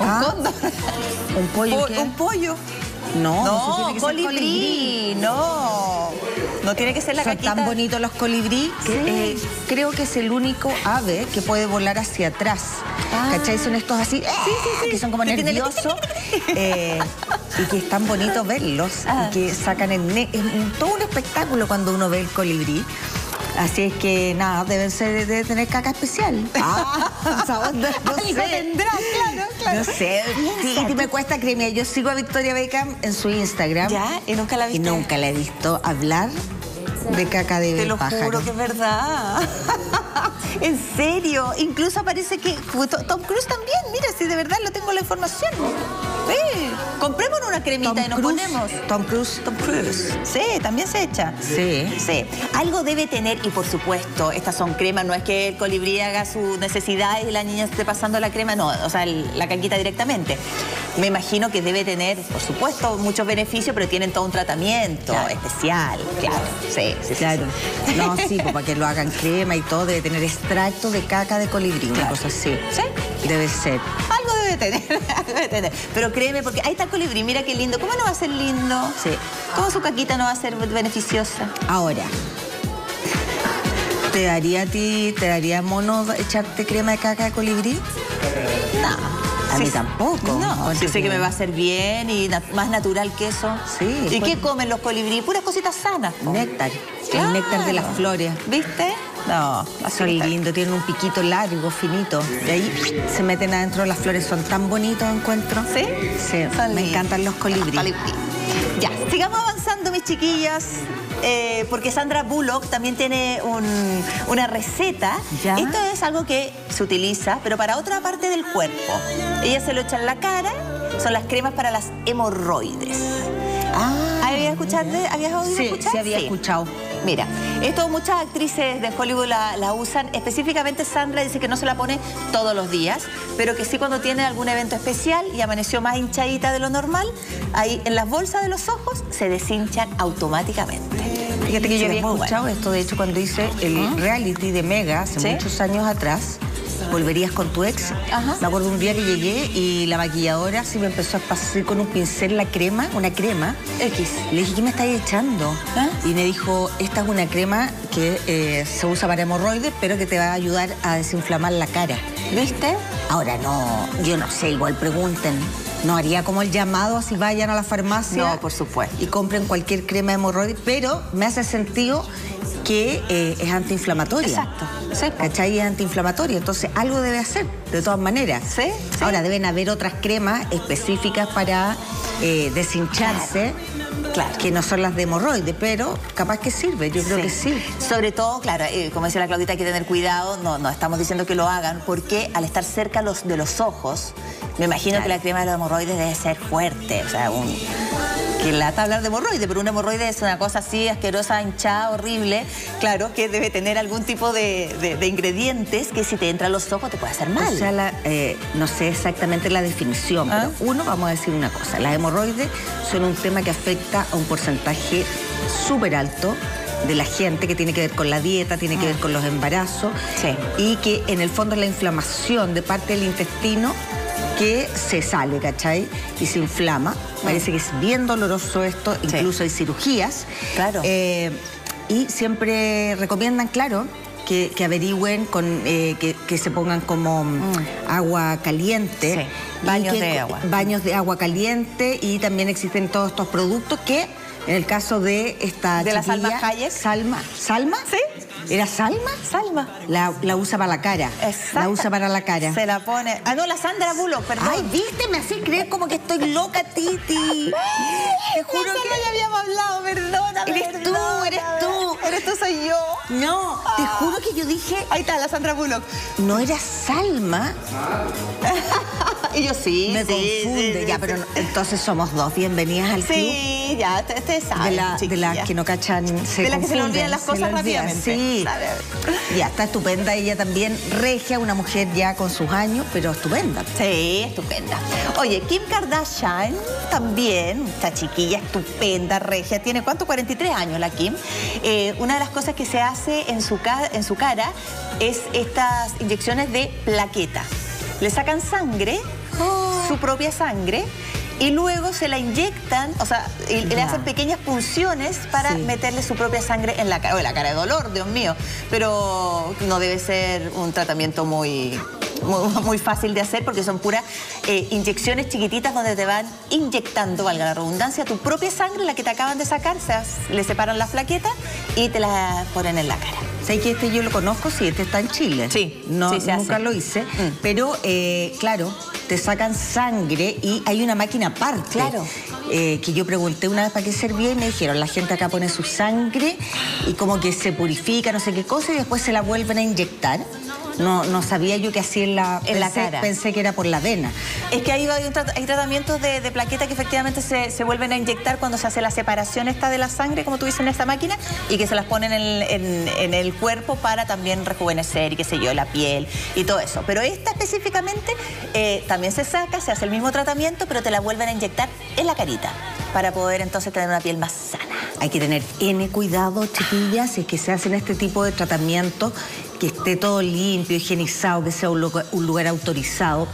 Un cóndor. ¿Un pollo qué? Un pollo. No, no tiene que colibrí. No. No tiene que ser la caquita. Son tan bonitos los colibrí que creo que es el único ave que puede volar hacia atrás. Ah. ¿Cachai? Son estos así, que son como nerviosos. Y que es tan bonito verlos. Ah. Y que sacan todo un espectáculo cuando uno ve el colibrí. Así es que, nada, debe tener caca especial. Ah, tendrá, claro. No sé, Titi, me cuesta creer. Yo sigo a Victoria Beckham en su Instagram. Ya, y nunca la he visto. Y nunca la he visto hablar de caca de pájaro. Te lo juro que es verdad. En serio. Incluso parece que Tom Cruise también. Mira, si de verdad lo tengo la información. Comprémonos una cremita y nos ponemos. Tom Cruise. Sí, también se echa. Sí. Sí. Algo debe tener, y por supuesto, estas son cremas, no es que el colibrí haga su necesidad y la niña esté pasando la crema, no, o sea, la caquita directamente. Me imagino que debe tener, por supuesto, muchos beneficios, pero tienen todo un tratamiento especial. Claro, sí. No, sí, para que lo hagan crema y todo, debe tener extracto de caca de colibrí, una cosa así. Sí. Debe ser. Algo debe tener. Pero créeme, porque ahí está el colibrí, mira qué lindo. ¿Cómo no va a ser lindo? Sí. ¿Cómo su caquita no va a ser beneficiosa? Ahora, ¿te daría mono echarte crema de caca de colibrí? No. A mí tampoco. No, sí sé que me va a hacer bien y más natural que eso. Sí. ¿Y qué comen los colibrí? Puras cositas sanas. Néctar. Claro. El néctar de las flores. ¿Viste? No, son lindos, tienen un piquito largo, finito. Y ahí se meten adentro las flores. Son tan bonitos, encuentro. ¿Sí? Sí, me encantan los colibrí. Ya, sigamos avanzando, mis chiquillas. Porque Sandra Bullock también tiene una receta. ¿Ya? Esto es algo que se utiliza, pero para otra parte del cuerpo. Ella se lo echa en la cara. Son las cremas para las hemorroides. Ah, ¿Habías oído escuchar? Sí, había escuchado. Mira, esto muchas actrices de Hollywood la usan. Específicamente Sandra dice que no se la pone todos los días, pero que sí cuando tiene algún evento especial y amaneció más hinchadita de lo normal, ahí en las bolsas de los ojos se deshinchan automáticamente. Fíjate que yo había escuchado esto, de hecho, cuando hice el reality de Mega hace muchos años atrás. Volverías con tu ex. Ajá. Me acuerdo un día que llegué y la maquilladora me empezó a pasar con un pincel la crema, una crema X. Le dije, ¿qué me estáis echando? ¿Ah? Y me dijo, esta es una crema que se usa para hemorroides, pero que te va a ayudar a desinflamar la cara. ¿Viste? Ahora no, yo no sé, igual pregunten. No haría como el llamado, así vayan a la farmacia. No, por supuesto. Y compren cualquier crema hemorroide, pero me hace sentido que es antiinflamatoria. Exacto. Sí, ¿cachai? Es antiinflamatoria, entonces algo debe hacer, de todas maneras. Sí, sí. Ahora, deben haber otras cremas específicas para deshincharse. Claro. Que no son las de hemorroides, pero capaz que sirve, yo creo que sí. Sobre todo, claro, como decía la Claudita, hay que tener cuidado, no estamos diciendo que lo hagan, porque al estar cerca de los ojos, me imagino que la crema de los hemorroides debe ser fuerte, o sea, que lata hablar de hemorroides, pero un hemorroide es una cosa así asquerosa, hinchada, horrible, claro, que debe tener algún tipo de ingredientes que si te entran los ojos te puede hacer mal. O sea, no sé exactamente la definición, pero vamos a decir una cosa, las hemorroides son un tema que afecta a un porcentaje súper alto de la gente, que tiene que ver con la dieta, tiene que ver con los embarazos, y que en el fondo es la inflamación de parte del intestino que se sale, ¿cachai? Y se inflama. Parece que es bien doloroso esto, incluso hay cirugías. Claro. Y siempre recomiendan, claro, que averigüen, que se pongan como agua caliente. Sí. Baños de agua. Baños de agua caliente, y también existen todos estos productos que, en el caso de esta chiquilla, la Salma Hayek. ¿Salma? Sí. ¿Era Salma? Salma. La usa para la cara. Exacto. La usa para la cara. Se la pone... Ah, no, la Sandra Bullock, perdón. Ay, viste, me haces creer como que estoy loca, Titi. Te juro que ya habíamos hablado, perdóname. Eres tú, soy yo. No, te juro que yo dije... Ahí está, la Sandra Bullock. No era Salma. Y yo sí, me confunde. Sí, ya, pero no, entonces somos dos. Bienvenidas al club. Sí, ya, ustedes saben. De las que no cachan, de las que se le olvidan las cosas rápidamente. Sí. Ya, está estupenda ella también, regia, una mujer ya con sus años, pero estupenda. Sí, estupenda. Oye, Kim Kardashian también, esta chiquilla estupenda, regia, tiene, ¿cuánto? 43 años la Kim. Una de las cosas que se hace en su cara es estas inyecciones de plaqueta. Le sacan sangre, su propia sangre, y luego se la inyectan, o sea, le hacen pequeñas punciones para meterle su propia sangre en la cara. Oye, la cara de dolor, Dios mío. Pero no debe ser un tratamiento muy fácil de hacer, porque son puras inyecciones chiquititas donde te van inyectando, valga la redundancia, tu propia sangre, la que te acaban de sacar, le separan las plaquetas y te las ponen en la cara. Sé que yo lo conozco, este está en Chile. Sí, nunca lo hice, pero claro, te sacan sangre y hay una máquina aparte. Claro. Que yo pregunté una vez para qué servía y me dijeron, la gente acá pone su sangre y como que se purifica, no sé qué cosa, y después se la vuelven a inyectar. No sabía yo que así en la cara. Pensé que era por la vena. Es que ahí hay tratamientos de plaqueta que efectivamente se vuelven a inyectar cuando se hace la separación esta de la sangre, como tú dices, en esta máquina, y que se las ponen en el cuerpo para también rejuvenecer y qué sé yo, la piel y todo eso. Pero esta específicamente también se saca, se hace el mismo tratamiento, pero te la vuelven a inyectar en la carita para poder entonces tener una piel más sana. Hay que tener cuidado, chiquillas, si es que se hacen este tipo de tratamientos, que esté todo limpio, higienizado, que sea un lugar autorizado.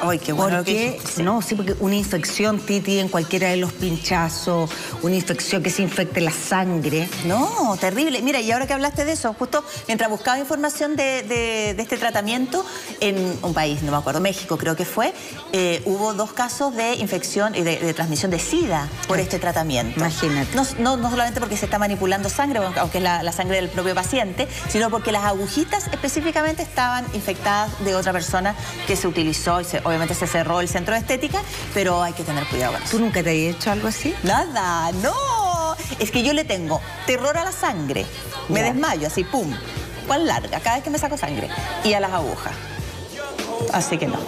Ay, qué bueno. Porque, porque una infección, Titi, en cualquiera de los pinchazos, una infección que se infecte la sangre. No, terrible. Mira, y ahora que hablaste de eso, justo mientras buscaba información de este tratamiento, en un país, no me acuerdo, México creo que fue, hubo 2 casos de infección y de transmisión de SIDA por este tratamiento. Imagínate. No solamente porque se está manipulando sangre, aunque es la sangre del propio paciente, sino porque las agujitas específicamente estaban infectadas de otra persona que se utilizó y obviamente se cerró el centro de estética, pero hay que tener cuidado con eso. ¿Tú nunca te has hecho algo así? Nada, no. Es que yo le tengo terror a la sangre. Me desmayo así, pum, cual larga, cada vez que me saco sangre. Y a las agujas. Así que no.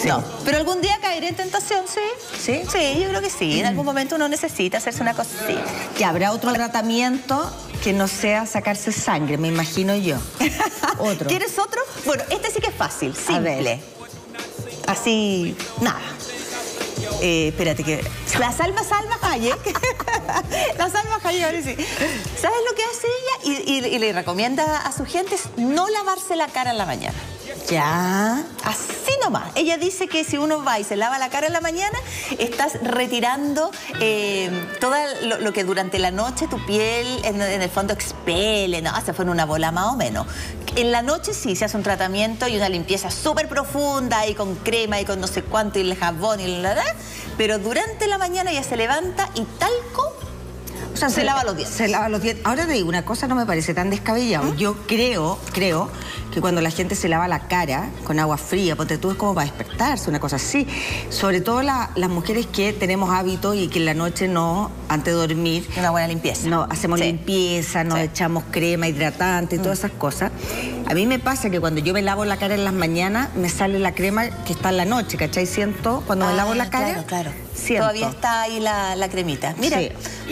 Sí. No. Pero algún día caeré en tentación, ¿sí? Sí. Sí, yo creo que sí. En algún momento uno necesita hacerse una cosa así. Que habrá otro tratamiento que no sea sacarse sangre, me imagino yo. Otro. ¿Quieres otro? Bueno, este sí que es fácil, simple. Así, nada. Espérate que... La Salma Hayek. La Salma Hayek, ahora sí. ¿Sabes lo que hace ella? Y le recomienda a su gente no lavarse la cara en la mañana. Ya, así nomás. Ella dice que si uno va y se lava la cara en la mañana, estás retirando todo lo que durante la noche tu piel en el fondo expele, ¿no? Se fue en una bola más o menos. En la noche sí se hace un tratamiento y una limpieza súper profunda y con crema y con no sé cuánto y el jabón y la pero durante la mañana ella se levanta y talco, o sea, se lava los dientes. Se lava los dientes. Ahora te digo una cosa, no me parece tan descabellado. ¿Mm? Yo creo que cuando la gente se lava la cara con agua fría, porque tú es como para despertarse, una cosa así. Sobre todo las mujeres que tenemos hábitos y que en la noche no, antes de dormir... Una buena limpieza. No, hacemos limpieza, nos echamos crema hidratante y todas esas cosas. A mí me pasa que cuando yo me lavo la cara en las mañanas, me sale la crema que está en la noche, ¿cachai? Siento, cuando me lavo la cara... Claro, claro. Siento. Todavía está ahí la cremita. Mira,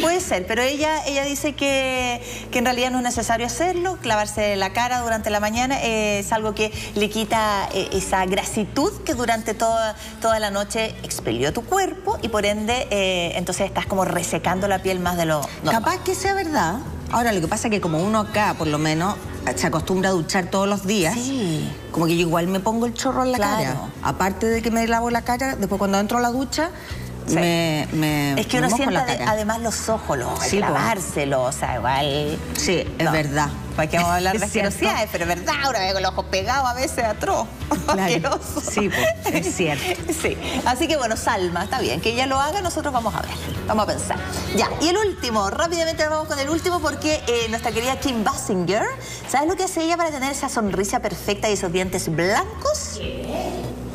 puede ser, pero ella dice que en realidad no es necesario hacerlo, lavarse la cara durante la mañana es algo que le quita esa grasitud que durante toda la noche expelió tu cuerpo y por ende entonces estás como resecando la piel más de lo normal. Capaz que sea verdad. Ahora, lo que pasa es que como uno acá, por lo menos, se acostumbra a duchar todos los días, como que yo igual me pongo el chorro en la cara. Aparte de que me lavo la cara, después cuando entro a la ducha... es que uno siente además los ojos, lavárselos, o sea, igual... Sí, es verdad. ¿Para qué vamos a hablar de asquerosidades? Pero es verdad, ahora veo con los ojos pegados a veces atroz. Claro. Sí, pues, es cierto. Sí, así que bueno, Salma, está bien, que ella lo haga, nosotros vamos a ver, vamos a pensar. Ya, y el último, rápidamente vamos con el último porque nuestra querida Kim Basinger, ¿sabes lo que hace ella para tener esa sonrisa perfecta y esos dientes blancos?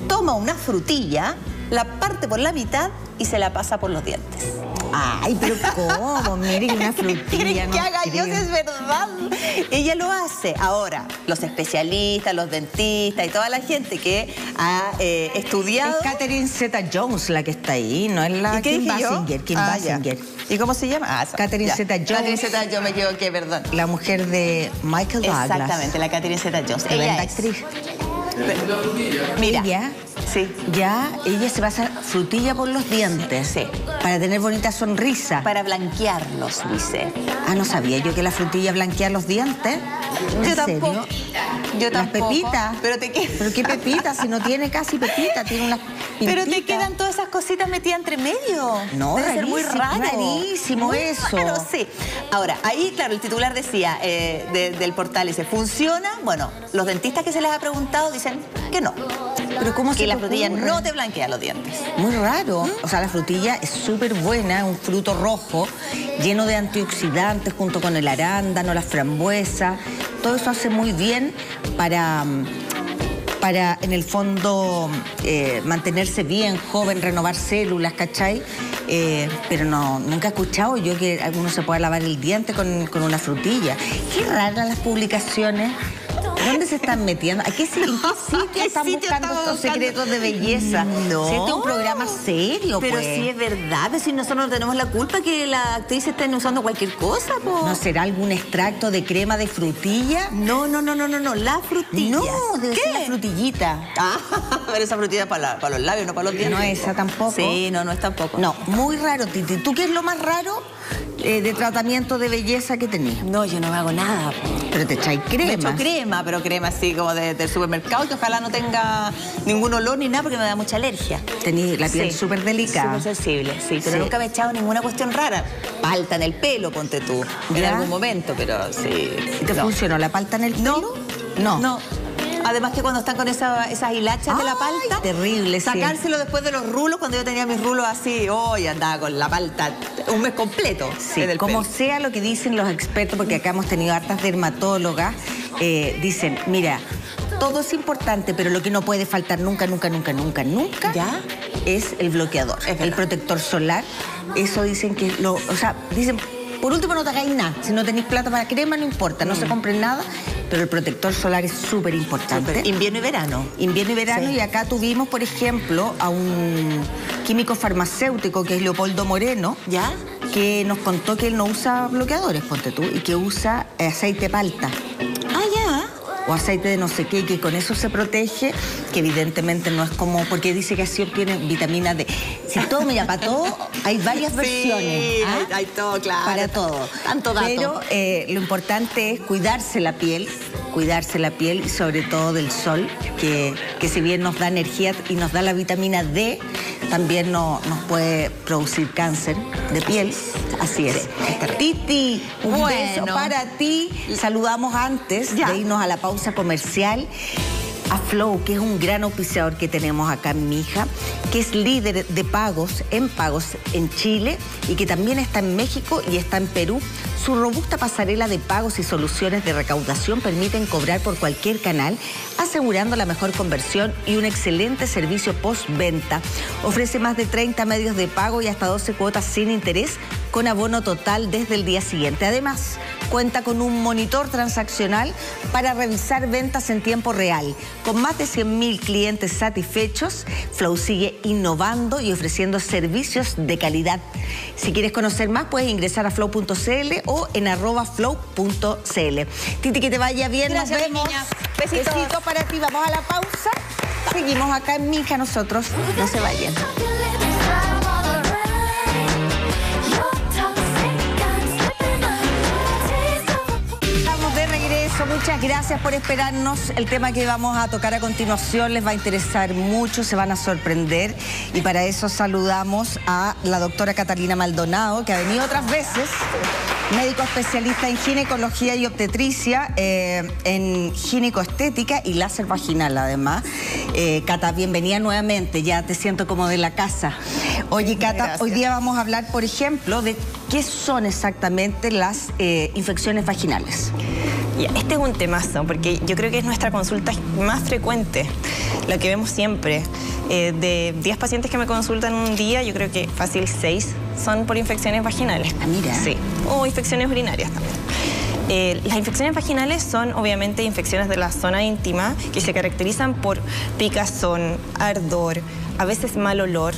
Toma una frutilla, la parte por la mitad y se la pasa por los dientes. Ay, pero ¿cómo? Miren, una frutilla. ¿Qué haga yo si es verdad? Ella lo hace. Ahora, los especialistas, los dentistas y toda la gente que ha estudiado... Es Catherine Zeta Jones la que está ahí, no es la Kim Basinger. Kim Basinger. ¿Y cómo se llama? Catherine Zeta Jones. Catherine Zeta Jones, me equivoqué, perdón. La mujer de Michael Douglas. Exactamente, la Catherine Zeta Jones. Ella es actriz. Mira, ella se pasa frutilla por los dientes para tener bonita sonrisa. Para blanquearlos, dice. Ah, no sabía yo que la frutilla blanquea los dientes. Yo tampoco. Yo tampoco. Las pepitas. Pero te quedan. Pero qué pepitas, si no tiene casi pepita, tiene unas pintitas. Pero te quedan todas esas cositas metidas entre medio. No, debe ser muy raro. Rarísimo eso. Claro, sí. Ahora, ahí, claro, el titular decía del portal ese, ¿funciona? Bueno, los dentistas que se les ha preguntado dicen que no. Pero ¿cómo se te ocurre? Que la frutilla no te blanquea los dientes. Muy raro. O sea, la frutilla es súper buena, es un fruto rojo, lleno de antioxidantes junto con el arándano, las frambuesas. Todo eso hace muy bien para en el fondo, mantenerse bien, joven, renovar células, ¿cachai? Pero no, nunca he escuchado yo que alguno se pueda lavar el diente con una frutilla. Qué raras las publicaciones. ¿Dónde se están metiendo? ¿A qué sitio están buscando estos secretos de belleza? No. Si este es un programa serio, pero pues. Pero sí es verdad, pero si nosotros no tenemos la culpa que la actriz estén usando cualquier cosa, pues. ¿No será algún extracto de crema de frutilla? No, la frutilla. No, debe ser la frutillita. Ah, pero esa frutilla es para los labios, no para los dientes. No, esa tampoco. Sí, no es tampoco. No, muy raro, Titi. ¿Tú qué es lo más raro de tratamiento de belleza que tenías? No, yo no me hago nada. Pero te echáis crema. Me echo crema, pero crema así como del supermercado, que ojalá no tenga ningún olor ni nada porque me da mucha alergia. Tenés la piel súper delicada. Súper sensible, pero nunca me he echado ninguna cuestión rara. Palta en el pelo, ponte tú, en algún momento, pero sí. ¿Te funcionó la palta en el pelo? No. Además que cuando están con esas hilachas de la palta... terrible, sacárselo después de los rulos, cuando yo tenía mis rulos así, hoy andaba con la palta un mes completo. Sí, como sea lo que dicen los expertos, porque acá hemos tenido hartas dermatólogas, dicen, mira, todo es importante, pero lo que no puede faltar nunca, es el bloqueador, el protector solar. Eso dicen que... dicen, por último, no te hagáis nada. Si no tenéis plata para crema, no importa, no se compren nada. Pero el protector solar es súper importante. Invierno y verano. Invierno y verano. Y acá tuvimos, por ejemplo, a un químico farmacéutico que es Leopoldo Moreno, que nos contó que él no usa bloqueadores, ponte tú, y que usa aceite palta. O aceite de no sé qué, que con eso se protege, que evidentemente no es como... Porque dice que así obtiene vitamina D. Si todo, mira, para todo hay varias versiones. ¿Ah? Hay todo, claro. Para todo. Tanto dato. Pero lo importante es cuidarse la piel, sobre todo del sol, que si bien nos da energía y nos da la vitamina D, también nos puede producir cáncer de piel. Así es. Titi, un beso para ti. Saludamos antes de irnos a la pausa comercial a Flow, que es un gran auspiciador que tenemos acá en Mija, que es líder de pagos en Chile y que también está en México y está en Perú. Su robusta pasarela de pagos y soluciones de recaudación permiten cobrar por cualquier canal, asegurando la mejor conversión y un excelente servicio postventa. Ofrece más de 30 medios de pago y hasta 12 cuotas sin interés, con abono total desde el día siguiente. Además, cuenta con un monitor transaccional para revisar ventas en tiempo real. Con más de 100.000 clientes satisfechos, Flow sigue innovando y ofreciendo servicios de calidad. Si quieres conocer más, puedes ingresar a flow.cl o en @flow.cl. Titi, que te vaya bien. Gracias, nos vemos. Niña. Besitos. Besitos para ti. Vamos a la pausa. Seguimos acá en Mija nosotros. No se vayan. Muchas gracias por esperarnos. El tema que vamos a tocar a continuación les va a interesar mucho, se van a sorprender. Y para eso saludamos a la doctora Catalina Maldonado, que ha venido otras veces, médico especialista en ginecología y obstetricia, en ginecoestética y láser vaginal además. Cata, bienvenida nuevamente, ya te siento como de la casa. Oye, Cata, gracias. Hoy día vamos a hablar, por ejemplo, de qué son exactamente las infecciones vaginales. Este es un temazo, porque yo creo que es nuestra consulta más frecuente, la que vemos siempre. De 10 pacientes que me consultan un día, yo creo que fácil 6 son por infecciones vaginales. Ah, mira. Sí, o infecciones urinarias también. Las infecciones vaginales son obviamente infecciones de la zona íntima que se caracterizan por picazón, ardor, a veces mal olor.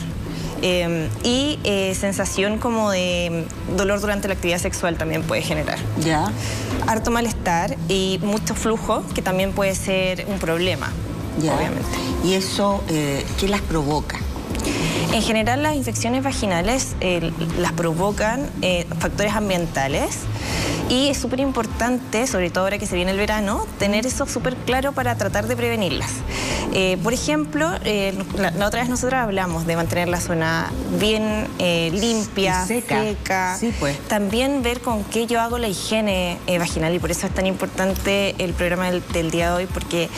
Sensación como de dolor durante la actividad sexual también puede generar. Ya. Harto malestar y mucho flujo, que también puede ser un problema, ya, obviamente. ¿Y eso qué las provoca? En general las infecciones vaginales las provocan factores ambientales. Y es súper importante, sobre todo ahora que se viene el verano, tener eso súper claro para tratar de prevenirlas. Por ejemplo, la otra vez nosotros hablamos de mantener la zona bien limpia, seca. Sí, pues. También ver con qué yo hago la higiene vaginal, y por eso es tan importante el programa del día de hoy, porque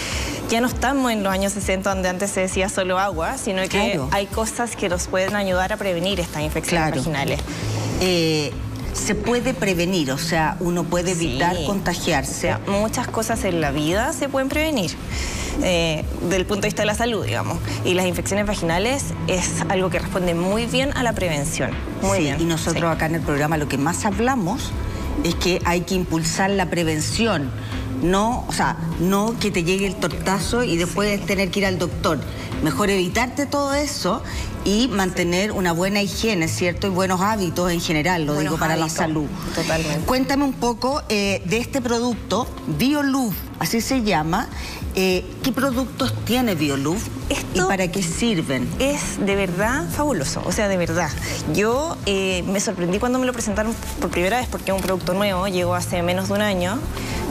ya no estamos en los años 60 donde antes se decía solo agua, sino que claro, hay cosas que nos pueden ayudar a prevenir estas infecciones vaginales. Se puede prevenir, o sea, uno puede evitar contagiarse. O sea, muchas cosas en la vida se pueden prevenir, del punto de vista de la salud, digamos. Y las infecciones vaginales es algo que responde muy bien a la prevención. Muy bien. Y nosotros acá en el programa lo que más hablamos es que hay que impulsar la prevención. No, o sea, no que te llegue el tortazo y después tener que ir al doctor. Mejor evitarte todo eso y mantener una buena higiene, ¿cierto? Y buenos hábitos en general, lo digo para la salud. Totalmente. Cuéntame un poco de este producto, Biolub, así se llama. ¿Qué productos tiene Biolub y para qué sirven? Es de verdad fabuloso, o sea, de verdad. Yo me sorprendí cuando me lo presentaron por primera vez, porque es un producto nuevo, llegó hace menos de un año,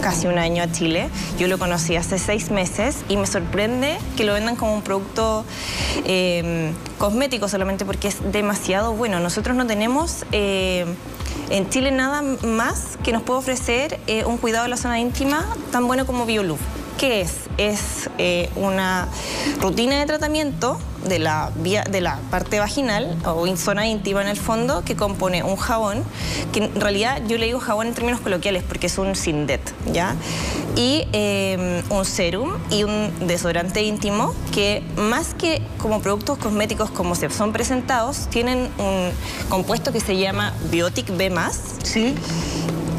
casi un año a Chile. Yo lo conocí hace 6 meses y me sorprende que lo vendan como un producto cosmético solamente, porque es demasiado bueno. Nosotros no tenemos en Chile nada más que nos pueda ofrecer un cuidado de la zona íntima tan bueno como Biolub. ¿Qué es? Es una rutina de tratamiento de la parte vaginal o zona íntima en el fondo, que compone un jabón, que en realidad yo le digo jabón en términos coloquiales porque es un Sindet, ¿ya? Y un serum y un desodorante íntimo, que más que como productos cosméticos como se son presentados, tienen un compuesto que se llama Biotic B+. Sí.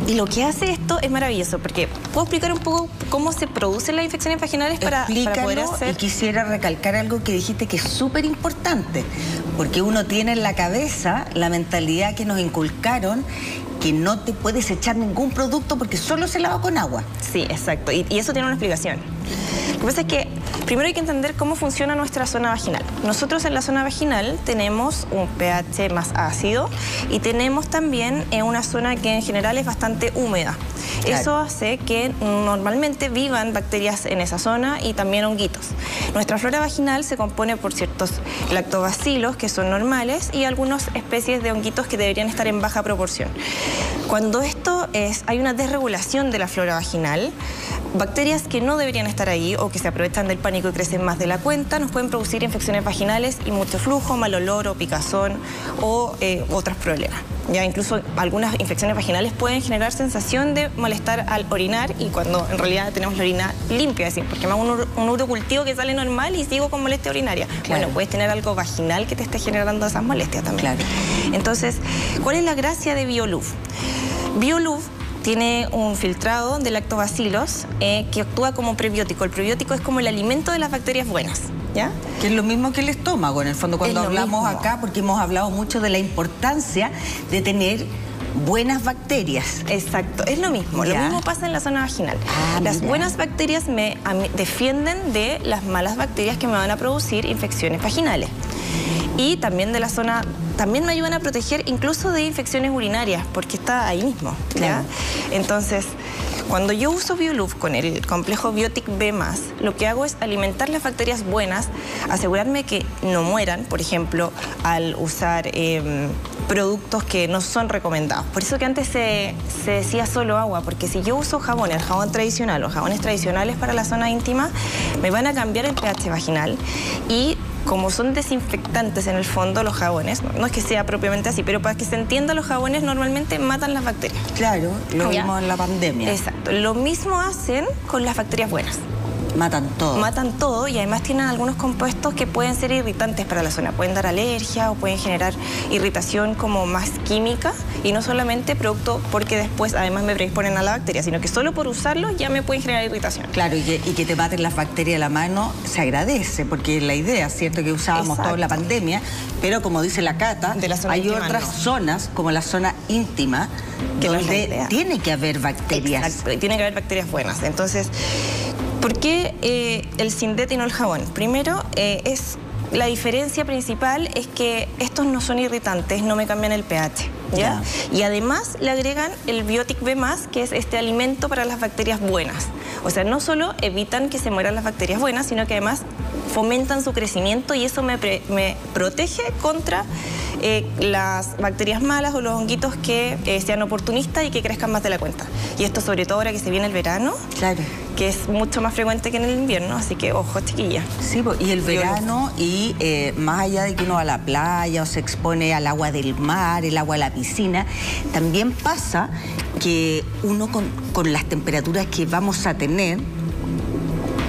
Y lo que hace esto es maravilloso, porque puedo explicar un poco cómo se producen las infecciones vaginales para poder hacer... Y quisiera recalcar algo que dijiste que es súper importante, porque uno tiene en la cabeza la mentalidad que nos inculcaron, que no te puedes echar ningún producto porque solo se lava con agua. Sí, exacto. Y eso tiene una explicación. Lo que pasa es que primero hay que entender cómo funciona nuestra zona vaginal. Nosotros en la zona vaginal tenemos un pH más ácido y tenemos también una zona que en general es bastante húmeda. Claro. Eso hace que normalmente vivan bacterias en esa zona y también honguitos. Nuestra flora vaginal se compone por ciertos lactobacilos que son normales y algunas especies de honguitos que deberían estar en baja proporción. Cuando hay una desregulación de la flora vaginal, Bacterias que no deberían estar ahí o que se aprovechan del pánico y crecen más de la cuenta nos pueden producir infecciones vaginales y mucho flujo, mal olor o picazón o otros problemas. Ya incluso algunas infecciones vaginales pueden generar sensación de malestar al orinar y cuando en realidad tenemos la orina limpia, es decir, porque me hago un urocultivo que sale normal y sigo con molestia urinaria. Claro. Bueno, puedes tener algo vaginal que te esté generando esas molestias también. Claro. Entonces, ¿cuál es la gracia de Biolub? Biolub tiene un filtrado de lactobacilos que actúa como prebiótico. El prebiótico es como el alimento de las bacterias buenas, ¿ya? Que es lo mismo que el estómago, en el fondo, cuando hablamos acá, porque hemos hablado mucho de la importancia de tener buenas bacterias. Exacto, es lo mismo. Ya. Lo mismo pasa en la zona vaginal. Las buenas bacterias me defienden de las malas bacterias que me van a producir infecciones vaginales. Y también de la zona... También me ayudan a proteger incluso de infecciones urinarias, porque está ahí mismo, ¿ya? Entonces, cuando yo uso Biolub con el complejo Biotic B+, lo que hago es alimentar las bacterias buenas, asegurarme que no mueran, por ejemplo, al usar productos que no son recomendados. Por eso que antes se decía solo agua, porque si yo uso jabón, el jabón tradicional, los jabones tradicionales para la zona íntima, me van a cambiar el pH vaginal y... Como son desinfectantes en el fondo los jabones, no es que sea propiamente así, pero para que se entienda, los jabones normalmente matan las bacterias. Claro, lo vimos en la pandemia. Exacto, lo mismo hacen con las bacterias buenas. Matan todo. Matan todo y además tienen algunos compuestos que pueden ser irritantes para la zona. Pueden dar alergia o pueden generar irritación como más química y no solamente producto porque después además me predisponen a la bacteria, sino que solo por usarlo ya me pueden generar irritación. Claro, y que te maten las bacterias a la mano se agradece porque es la idea, ¿cierto? Que usábamos toda la pandemia, pero como dice la Cata, de la zona hay otras zonas como la zona íntima que donde tiene que haber bacterias. Exacto, y tiene que haber bacterias buenas. Entonces... ¿Por qué el Sindet y no el jabón? Primero, la diferencia principal es que estos no son irritantes, no me cambian el pH, ¿ya? Y además le agregan el Biotic B+, que es este alimento para las bacterias buenas. O sea, no solo evitan que se mueran las bacterias buenas, sino que además fomentan su crecimiento y eso me protege contra las bacterias malas o los honguitos que sean oportunistas y que crezcan más de la cuenta. Y esto sobre todo ahora que se viene el verano. Claro. Que es mucho más frecuente que en el invierno, así que ojo, chiquilla. Sí, y el verano, y más allá de que uno va a la playa o se expone al agua del mar, el agua de la piscina, también pasa que uno con las temperaturas que vamos a tener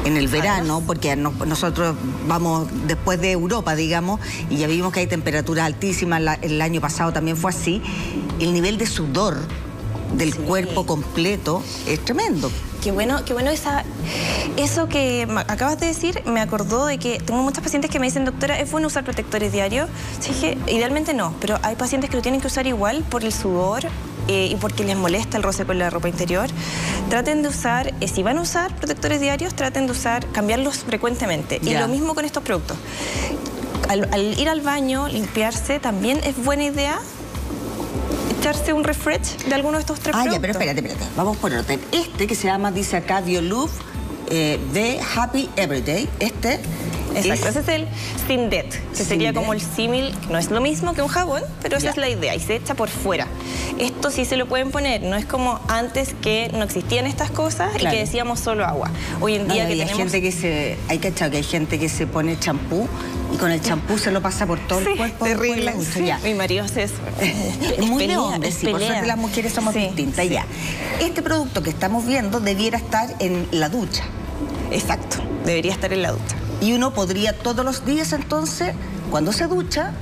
en el verano, porque nosotros vamos después de Europa, digamos, y ya vimos que hay temperaturas altísimas, el año pasado también fue así, el nivel de sudor del cuerpo completo es tremendo. Qué bueno eso que acabas de decir, me acordó de que tengo muchas pacientes que me dicen, doctora, ¿es bueno usar protectores diarios? Sí, dije, idealmente no, pero hay pacientes que lo tienen que usar igual por el sudor y porque les molesta el roce con la ropa interior. Traten de usar, si van a usar protectores diarios, traten de usar, cambiarlos frecuentemente. Y lo mismo con estos productos. Al ir al baño, limpiarse, también es buena idea echarse un refresh de alguno de estos tres productos. Ya, pero espérate. Vamos por orden. Este que se llama, dice acá, Biolub de Happy Everyday. Este... Exacto, ese es el Sindet, que sería como el símil, no es lo mismo que un jabón, pero esa es la idea, y se echa por fuera. Esto sí se lo pueden poner, no es como antes que no existían estas cosas y que decíamos solo agua. Hoy en día que tenemos... Hay que echar, que hay gente que se pone champú y con el champú se lo pasa por todo el cuerpo. Terrible. Mi marido hace eso. Es muy de hombre, sí, por suerte las mujeres somos distintas. Este producto que estamos viendo debiera estar en la ducha. Exacto, debería estar en la ducha. Y uno podría todos los días, entonces, cuando se ducha,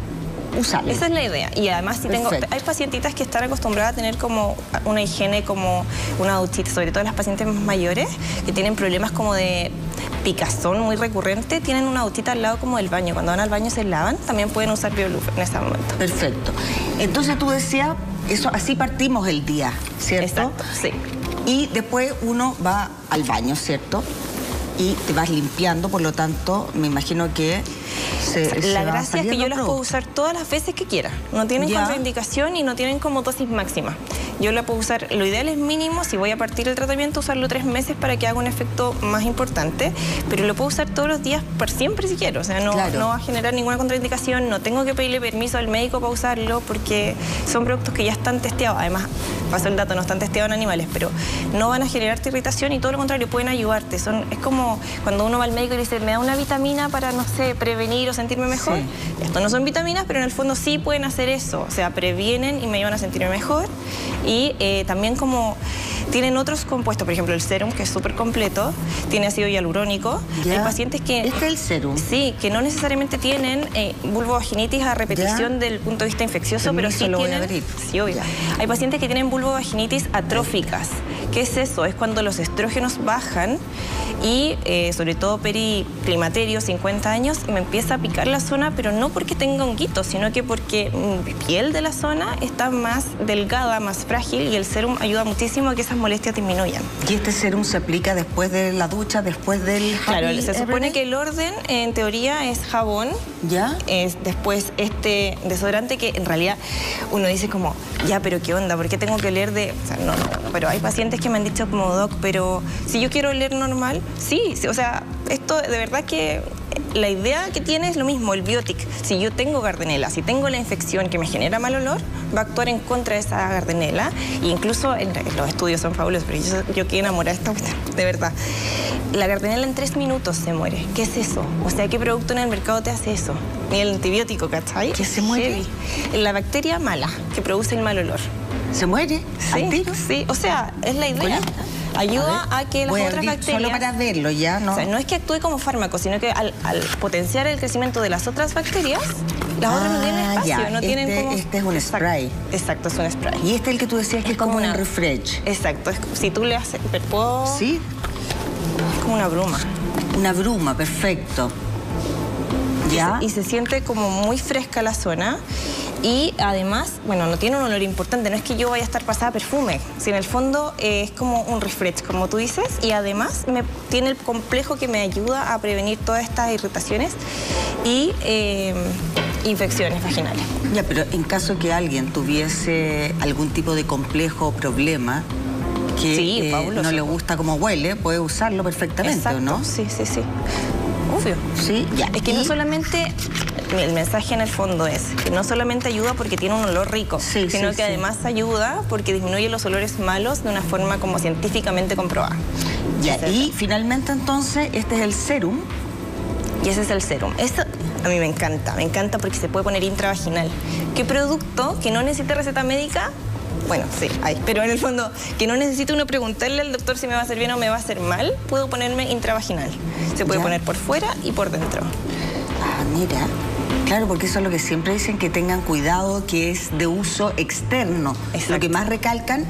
usarlo. Esa es la idea. Y además, hay pacientitas que están acostumbradas a tener como una higiene, como una duchita, sobre todo las pacientes más mayores, que tienen problemas como de picazón muy recurrente, tienen una duchita al lado como del baño. Cuando van al baño se lavan, también pueden usar Biolub en ese momento. Perfecto. Entonces tú decías, eso así partimos el día, ¿cierto? Exacto, sí. Y después uno va al baño, ¿cierto? Y te vas limpiando, por lo tanto, me imagino que La gracia es que yo las puedo usar todas las veces que quiera. No tienen contraindicación y no tienen como dosis máxima. Yo la puedo usar, lo ideal es mínimo, si voy a partir el tratamiento, usarlo 3 meses para que haga un efecto más importante, pero lo puedo usar todos los días por siempre si quiero. O sea, no va a generar ninguna contraindicación, no tengo que pedirle permiso al médico para usarlo porque son productos que ya están testeados. Además, paso el dato, no están testeados en animales, pero no van a generarte irritación y todo lo contrario, pueden ayudarte. Son, es como cuando uno va al médico y le dice, me da una vitamina para, no sé, prevenir o sentirme mejor. Sí. Esto no son vitaminas, pero en el fondo sí pueden hacer eso. O sea, previenen y me ayudan a sentirme mejor. Y también como tienen otros compuestos, por ejemplo el serum, que es súper completo, tiene ácido hialurónico. Hay pacientes que... ¿Este es el serum? Sí, que no necesariamente tienen bulbovaginitis a repetición del punto de vista infeccioso, pero sí lo tienen... Sí, obvio. Hay pacientes que tienen bulbovaginitis atróficas. ¿Qué es eso? Es cuando los estrógenos bajan y sobre todo periclimaterio, 50 años, me empieza a picar la zona, pero no porque tenga honguitos, sino que porque mi piel de la zona está más delgada, más frágil, y el serum ayuda muchísimo a que esas molestias disminuyan. ¿Y este serum se aplica después de la ducha, después del jabón? Claro, se supone que el orden en teoría es jabón, es después este desodorante, que en realidad uno dice como, ya, pero qué onda, ¿por qué tengo que oler de...? O sea, no, pero hay pacientes que me han dicho como, doc, pero si yo quiero oler normal, sí, o sea, esto de verdad que... La idea que tiene es lo mismo, el Biotic. Si yo tengo Gardnerella, si tengo la infección que me genera mal olor, va a actuar en contra de esa Gardnerella. E incluso, los estudios son fabulosos, pero yo quedé enamorada de esta, de verdad. La Gardnerella en 3 minutos se muere. ¿Qué es eso? O sea, ¿qué producto en el mercado te hace eso? Ni el antibiótico, ¿cachai? ¿Qué se muere? La bacteria mala, que produce el mal olor. ¿Se muere? Sí, sí. O sea, es la idea. Ayuda a que las otras bacterias... Solo para verlo, ya, ¿no? O sea, no es que actúe como fármaco, sino que al potenciar el crecimiento de las otras bacterias, las otras no tienen espacio, no tienen como... Este es un spray. Exacto, es un spray. Y este es el que tú decías que es como un refresh. Exacto, si tú le haces... Sí. Es como una bruma. Una bruma, perfecto. ¿Ya? Y se siente como muy fresca la zona. Y además, bueno, no tiene un olor importante, no es que yo vaya a estar pasada perfume, si en el fondo es como un refresh, como tú dices, y además tiene el complejo que me ayuda a prevenir todas estas irritaciones y infecciones vaginales. Ya, pero en caso que alguien tuviese algún tipo de complejo o problema, que no le gusta como huele, puede usarlo perfectamente. Exacto, ¿no? Sí. Obvio. Sí, ya. Es que no solamente... El mensaje en el fondo es que no solamente ayuda porque tiene un olor rico, sino que además ayuda porque disminuye los olores malos de una forma como científicamente comprobada. Y finalmente entonces este es el serum. Y ese es el serum. Esto a mí me encanta porque se puede poner intravaginal. ¿Qué producto que no necesita receta médica? Bueno, sí, hay, pero en el fondo, que no necesito uno preguntarle al doctor si me va a hacer bien o me va a hacer mal, puedo ponerme intravaginal. Se puede poner por fuera y por dentro. Ah, mira... Claro, porque eso es lo que siempre dicen, que tengan cuidado, que es de uso externo. Exacto. Lo que más recalcan,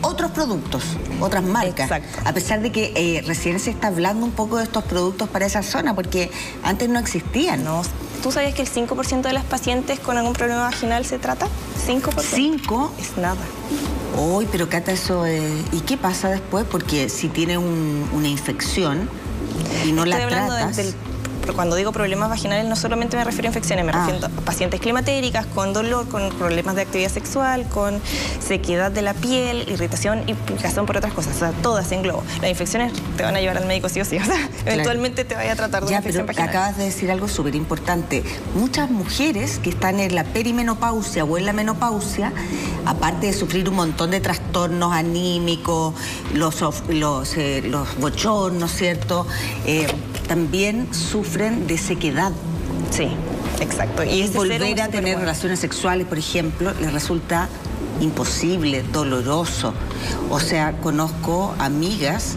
otros productos, otras marcas. Exacto. A pesar de que recién se está hablando un poco de estos productos para esa zona, porque antes no existían, ¿no? ¿Tú sabías que el 5% de las pacientes con algún problema vaginal se trata? 5%. 5 es nada. Uy, pero Cata, eso... ¿Y qué pasa después? Porque si tiene una infección y no la tratas... Cuando digo problemas vaginales, no solamente me refiero a infecciones, me refiero a pacientes climatéricas, con dolor, con problemas de actividad sexual, con sequedad de la piel, irritación y picazón por otras cosas. O sea, todas en globo. Las infecciones te van a llevar al médico sí o sí. O sea, eventualmente te vaya a tratar de una infección vaginal. Acabas de decir algo súper importante. Muchas mujeres que están en la perimenopausia o en la menopausia, aparte de sufrir un montón de trastornos anímicos, los bochornos, ¿cierto? También sufren de sequedad. Sí, exacto. Y es volver a tener relaciones sexuales, por ejemplo, les resulta imposible, doloroso. O sea, conozco amigas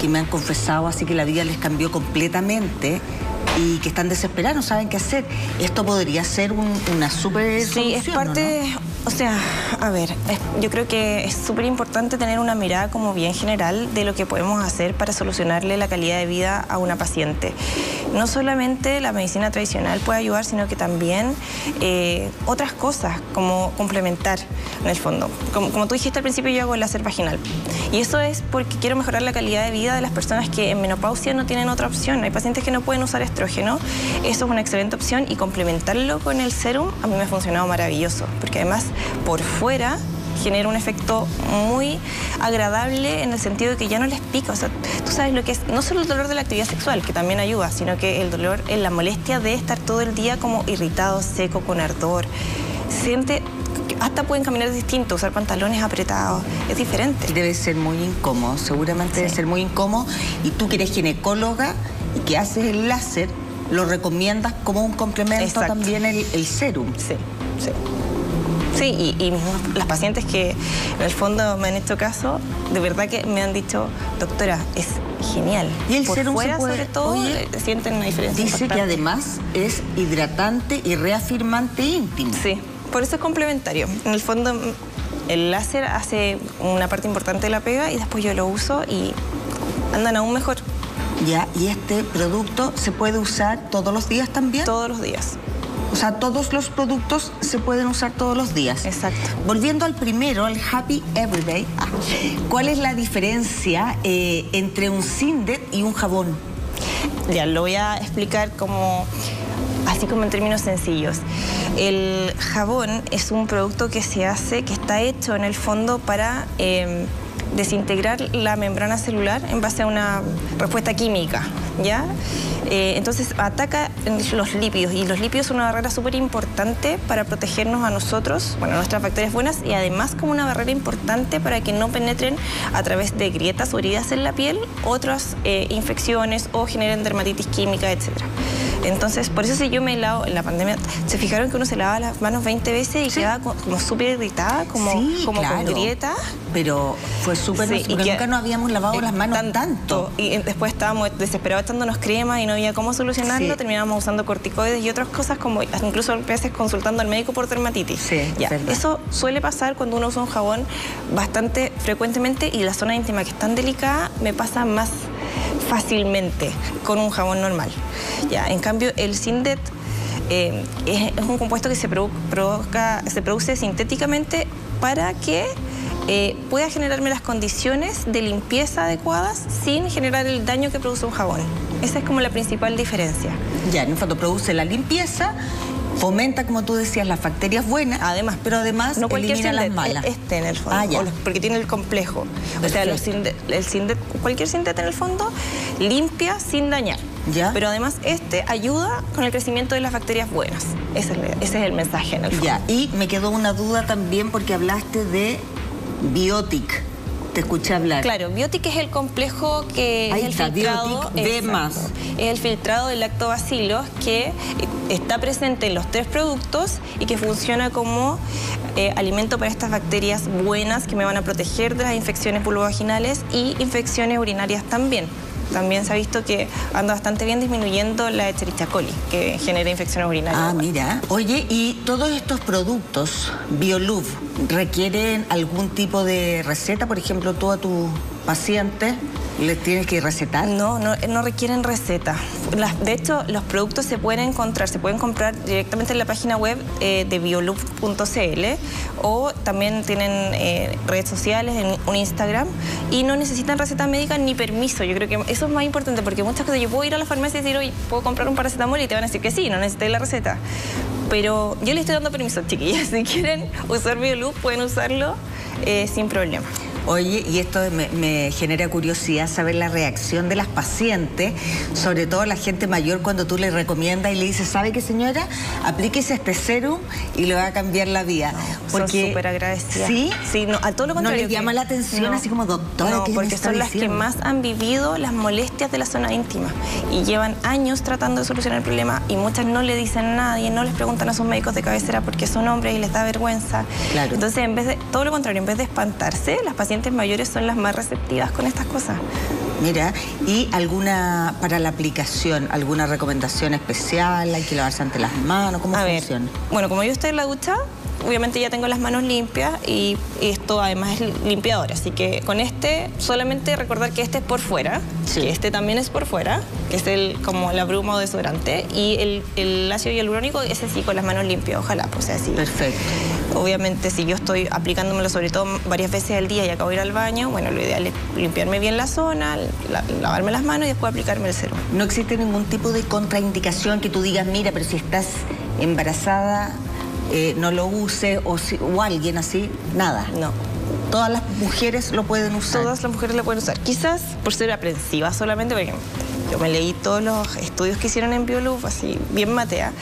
que me han confesado así que la vida les cambió completamente y que están desesperadas, no saben qué hacer. Esto podría ser una súper solución, ¿no? Sí, es parte... O sea, a ver, yo creo que es súper importante tener una mirada como bien general de lo que podemos hacer para solucionarle la calidad de vida a una paciente. No solamente la medicina tradicional puede ayudar, sino que también otras cosas, como complementar en el fondo. Como tú dijiste al principio, yo hago el láser vaginal. Y eso es porque quiero mejorar la calidad de vida de las personas que en menopausia no tienen otra opción. Hay pacientes que no pueden usar estrógeno. Eso es una excelente opción y complementarlo con el sérum a mí me ha funcionado maravilloso, porque además por fuera genera un efecto muy agradable en el sentido de que ya no les pica. O sea, tú sabes lo que es, no solo el dolor de la actividad sexual, que también ayuda, sino que el dolor, la molestia de estar todo el día como irritado, seco, con ardor. Siente, hasta pueden caminar distinto, usar pantalones apretados, es diferente. Debe ser muy incómodo, seguramente sí. Debe ser muy incómodo. Y tú que eres ginecóloga y que haces el láser, lo recomiendas como un complemento. Exacto. También el sérum. Sí, sí. Sí, y las pacientes que en el fondo me han hecho caso, de verdad que me han dicho, doctora, es genial. Y el sérum se puede, sobre todo, oye, sienten una diferencia Dice importante. Que además es hidratante y reafirmante íntimo. Sí, por eso es complementario. En el fondo, el láser hace una parte importante de la pega y después yo lo uso y andan aún mejor. Ya, ¿y este producto se puede usar todos los días también? Todos los días. O sea, todos los productos se pueden usar todos los días. Exacto. Volviendo al primero, al Happy Everyday, ¿cuál es la diferencia entre un Sindet y un jabón? Ya, lo voy a explicar como, así como en términos sencillos. El jabón es un producto que se hace, que está hecho en el fondo para desintegrar la membrana celular en base a una respuesta química, ¿ya? Entonces ataca los lípidos, y los lípidos son una barrera súper importante para protegernos a nosotros, bueno, nuestras bacterias buenas, y además como una barrera importante para que no penetren a través de grietas o heridas en la piel otras infecciones o generen dermatitis química, etc. Entonces, por eso si yo me lavo, en la pandemia, ¿se fijaron que uno se lavaba las manos 20 veces y sí, quedaba como súper irritada, como claro, con grietas? Pero fue súper, sí, porque nunca nos habíamos lavado las manos tanto. Y después estábamos desesperados echándonos crema y no había cómo solucionarlo, sí, terminábamos usando corticoides y otras cosas, como incluso a veces consultando al médico por dermatitis. Sí, ya. Eso suele pasar cuando uno usa un jabón bastante frecuentemente, y la zona íntima, que es tan delicada, me pasa más fácilmente con un jabón normal. Ya, en cambio, el Sindet es un compuesto que se produce sintéticamente para que pueda generarme las condiciones de limpieza adecuadas sin generar el daño que produce un jabón. Esa es como la principal diferencia. Ya, en el fondo produce la limpieza, fomenta, como tú decías, las bacterias buenas, además, pero además no elimina las malas. Este, en el fondo, porque tiene el complejo. Perfecto. O sea, cualquier Sindet en el fondo limpia sin dañar. ¿Ya? Pero además este ayuda con el crecimiento de las bacterias buenas. Ese es el mensaje en el fondo. Ya, y me quedó una duda también porque hablaste de Biotic. Te escuché hablar. Claro, Biotic es el complejo que ahí es el está, filtrado. Biotic B+. Exacto, es el filtrado de lactobacilos que está presente en los tres productos y que funciona como alimento para estas bacterias buenas que me van a proteger de las infecciones pulvovaginales y infecciones urinarias también. También se ha visto que anda bastante bien disminuyendo la Escherichia coli, que genera infecciones urinarias. Ah, mira. Oye, ¿y todos estos productos Biolub requieren algún tipo de receta? Por ejemplo, tú a tus pacientes les tienes que recetar. No requieren receta. De hecho, los productos se pueden comprar directamente en la página web de biolub.cl, o también tienen redes sociales, en un Instagram, y no necesitan receta médica ni permiso. Yo creo que eso es más importante, porque muchas veces yo puedo ir a la farmacia y decir, oye, ¿puedo comprar un paracetamol? Y te van a decir que sí, no necesitáis la receta. Pero yo les estoy dando permiso, chiquillas. Si quieren usar Biolub, pueden usarlo sin problema. Oye, y esto me genera curiosidad saber la reacción de las pacientes, sobre todo la gente mayor, cuando tú le recomiendas y le dices, ¿sabe qué, señora? Aplíquese este sérum y le va a cambiar la vida. No, porque son súper agradecidas. ¿Sí? Sí, no, a todo lo contrario. No les llama la atención, no, así como, doctora, no, porque son las que más han vivido las molestias de la zona íntima y llevan años tratando de solucionar el problema, y muchas no le dicen a nadie, no les preguntan a sus médicos de cabecera porque son hombres y les da vergüenza. Claro. Entonces, todo lo contrario, en vez de espantarse, las pacientes mayores son las más receptivas con estas cosas. Mira, ¿y alguna para la aplicación? ¿Alguna recomendación especial? ¿Hay que lavarse ante las manos? ¿Cómo funciona? Bueno, como yo estoy en la ducha, obviamente ya tengo las manos limpias y esto además es limpiador. Así que con este, solamente recordar que este es por fuera, sí, que este también es por fuera, que es el como la bruma o desodorante, y el ácido hialurónico es así con las manos limpias, ojalá, pues así. Perfecto. Obviamente si yo estoy aplicándomelo sobre todo varias veces al día y acabo de ir al baño, bueno, lo ideal es limpiarme bien la zona, lavarme las manos y después aplicarme el serum. ¿No existe ningún tipo de contraindicación que tú digas, mira, pero si estás embarazada, no lo use, o alguien así? Nada. No. Todas las mujeres lo pueden usar. Todas las mujeres lo pueden usar. Quizás por ser aprensiva solamente, porque yo me leí todos los estudios que hicieron en Biolub, así bien matea.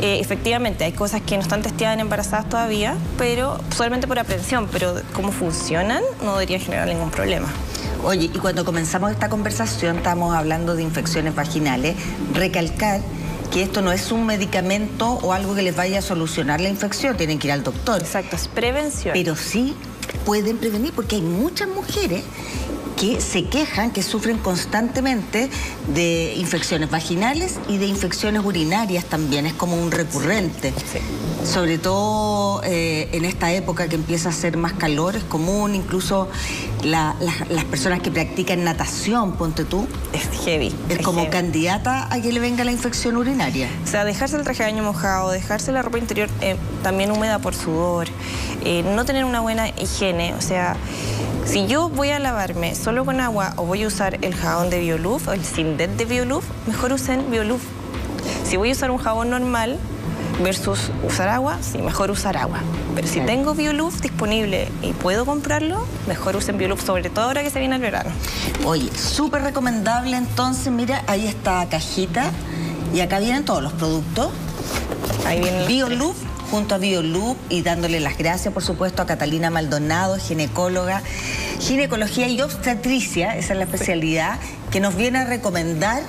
Efectivamente, hay cosas que no están testeadas en embarazadas todavía, pero solamente por aprensión, pero cómo funcionan no debería generar ningún problema. Oye, y cuando comenzamos esta conversación estábamos hablando de infecciones vaginales. Recalcar que esto no es un medicamento o algo que les vaya a solucionar la infección, tienen que ir al doctor. Exacto, es prevención. Pero sí pueden prevenir, porque hay muchas mujeres que se quejan, que sufren constantemente de infecciones vaginales y de infecciones urinarias también, es como un recurrente. Sí. Sobre todo en esta época que empieza a hacer más calor, es común, incluso las personas que practican natación, ponte tú. Es heavy. Es como heavy. Candidata a que le venga la infección urinaria. O sea, dejarse el traje de baño mojado, dejarse la ropa interior también húmeda por sudor, no tener una buena higiene, o sea... Si yo voy a lavarme solo con agua o voy a usar el jabón de Biolub o el Sindet de Biolub, mejor usen Biolub. Si voy a usar un jabón normal versus usar agua, sí, mejor usar agua. Pero si tengo Biolub disponible y puedo comprarlo, mejor usen Biolub, sobre todo ahora que se viene el verano. Oye, súper recomendable entonces, mira, ahí está la cajita y acá vienen todos los productos. Ahí vienen Biolub. Junto a Biolub, y dándole las gracias, por supuesto, a Catalina Maldonado, ginecóloga, ginecología y obstetricia, esa es la especialidad, que nos viene a recomendar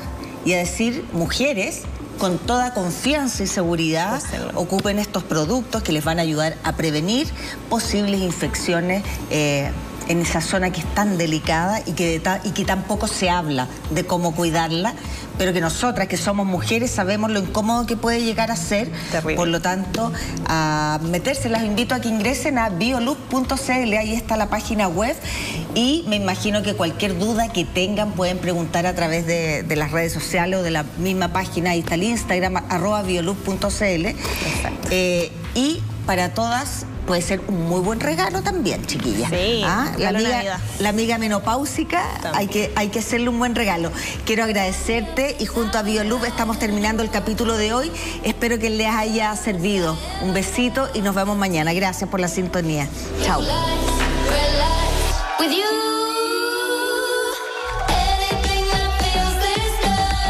y a decir, mujeres, con toda confianza y seguridad, ocupen estos productos que les van a ayudar a prevenir posibles infecciones en esa zona que es tan delicada y que tampoco se habla de cómo cuidarla, pero que nosotras que somos mujeres sabemos lo incómodo que puede llegar a ser. Terrible. Por lo tanto, a meterse, las invito a que ingresen a biolub.cl, ahí está la página web, y me imagino que cualquier duda que tengan pueden preguntar a través de las redes sociales o de la misma página, ahí está el Instagram, @biolub.cl. Y para todas... puede ser un muy buen regalo también, chiquillas. Sí, ¿ah? La amiga menopáusica, hay que hacerle un buen regalo. Quiero agradecerte, y junto a Biolub estamos terminando el capítulo de hoy. Espero que les haya servido. Un besito y nos vemos mañana. Gracias por la sintonía. Chao.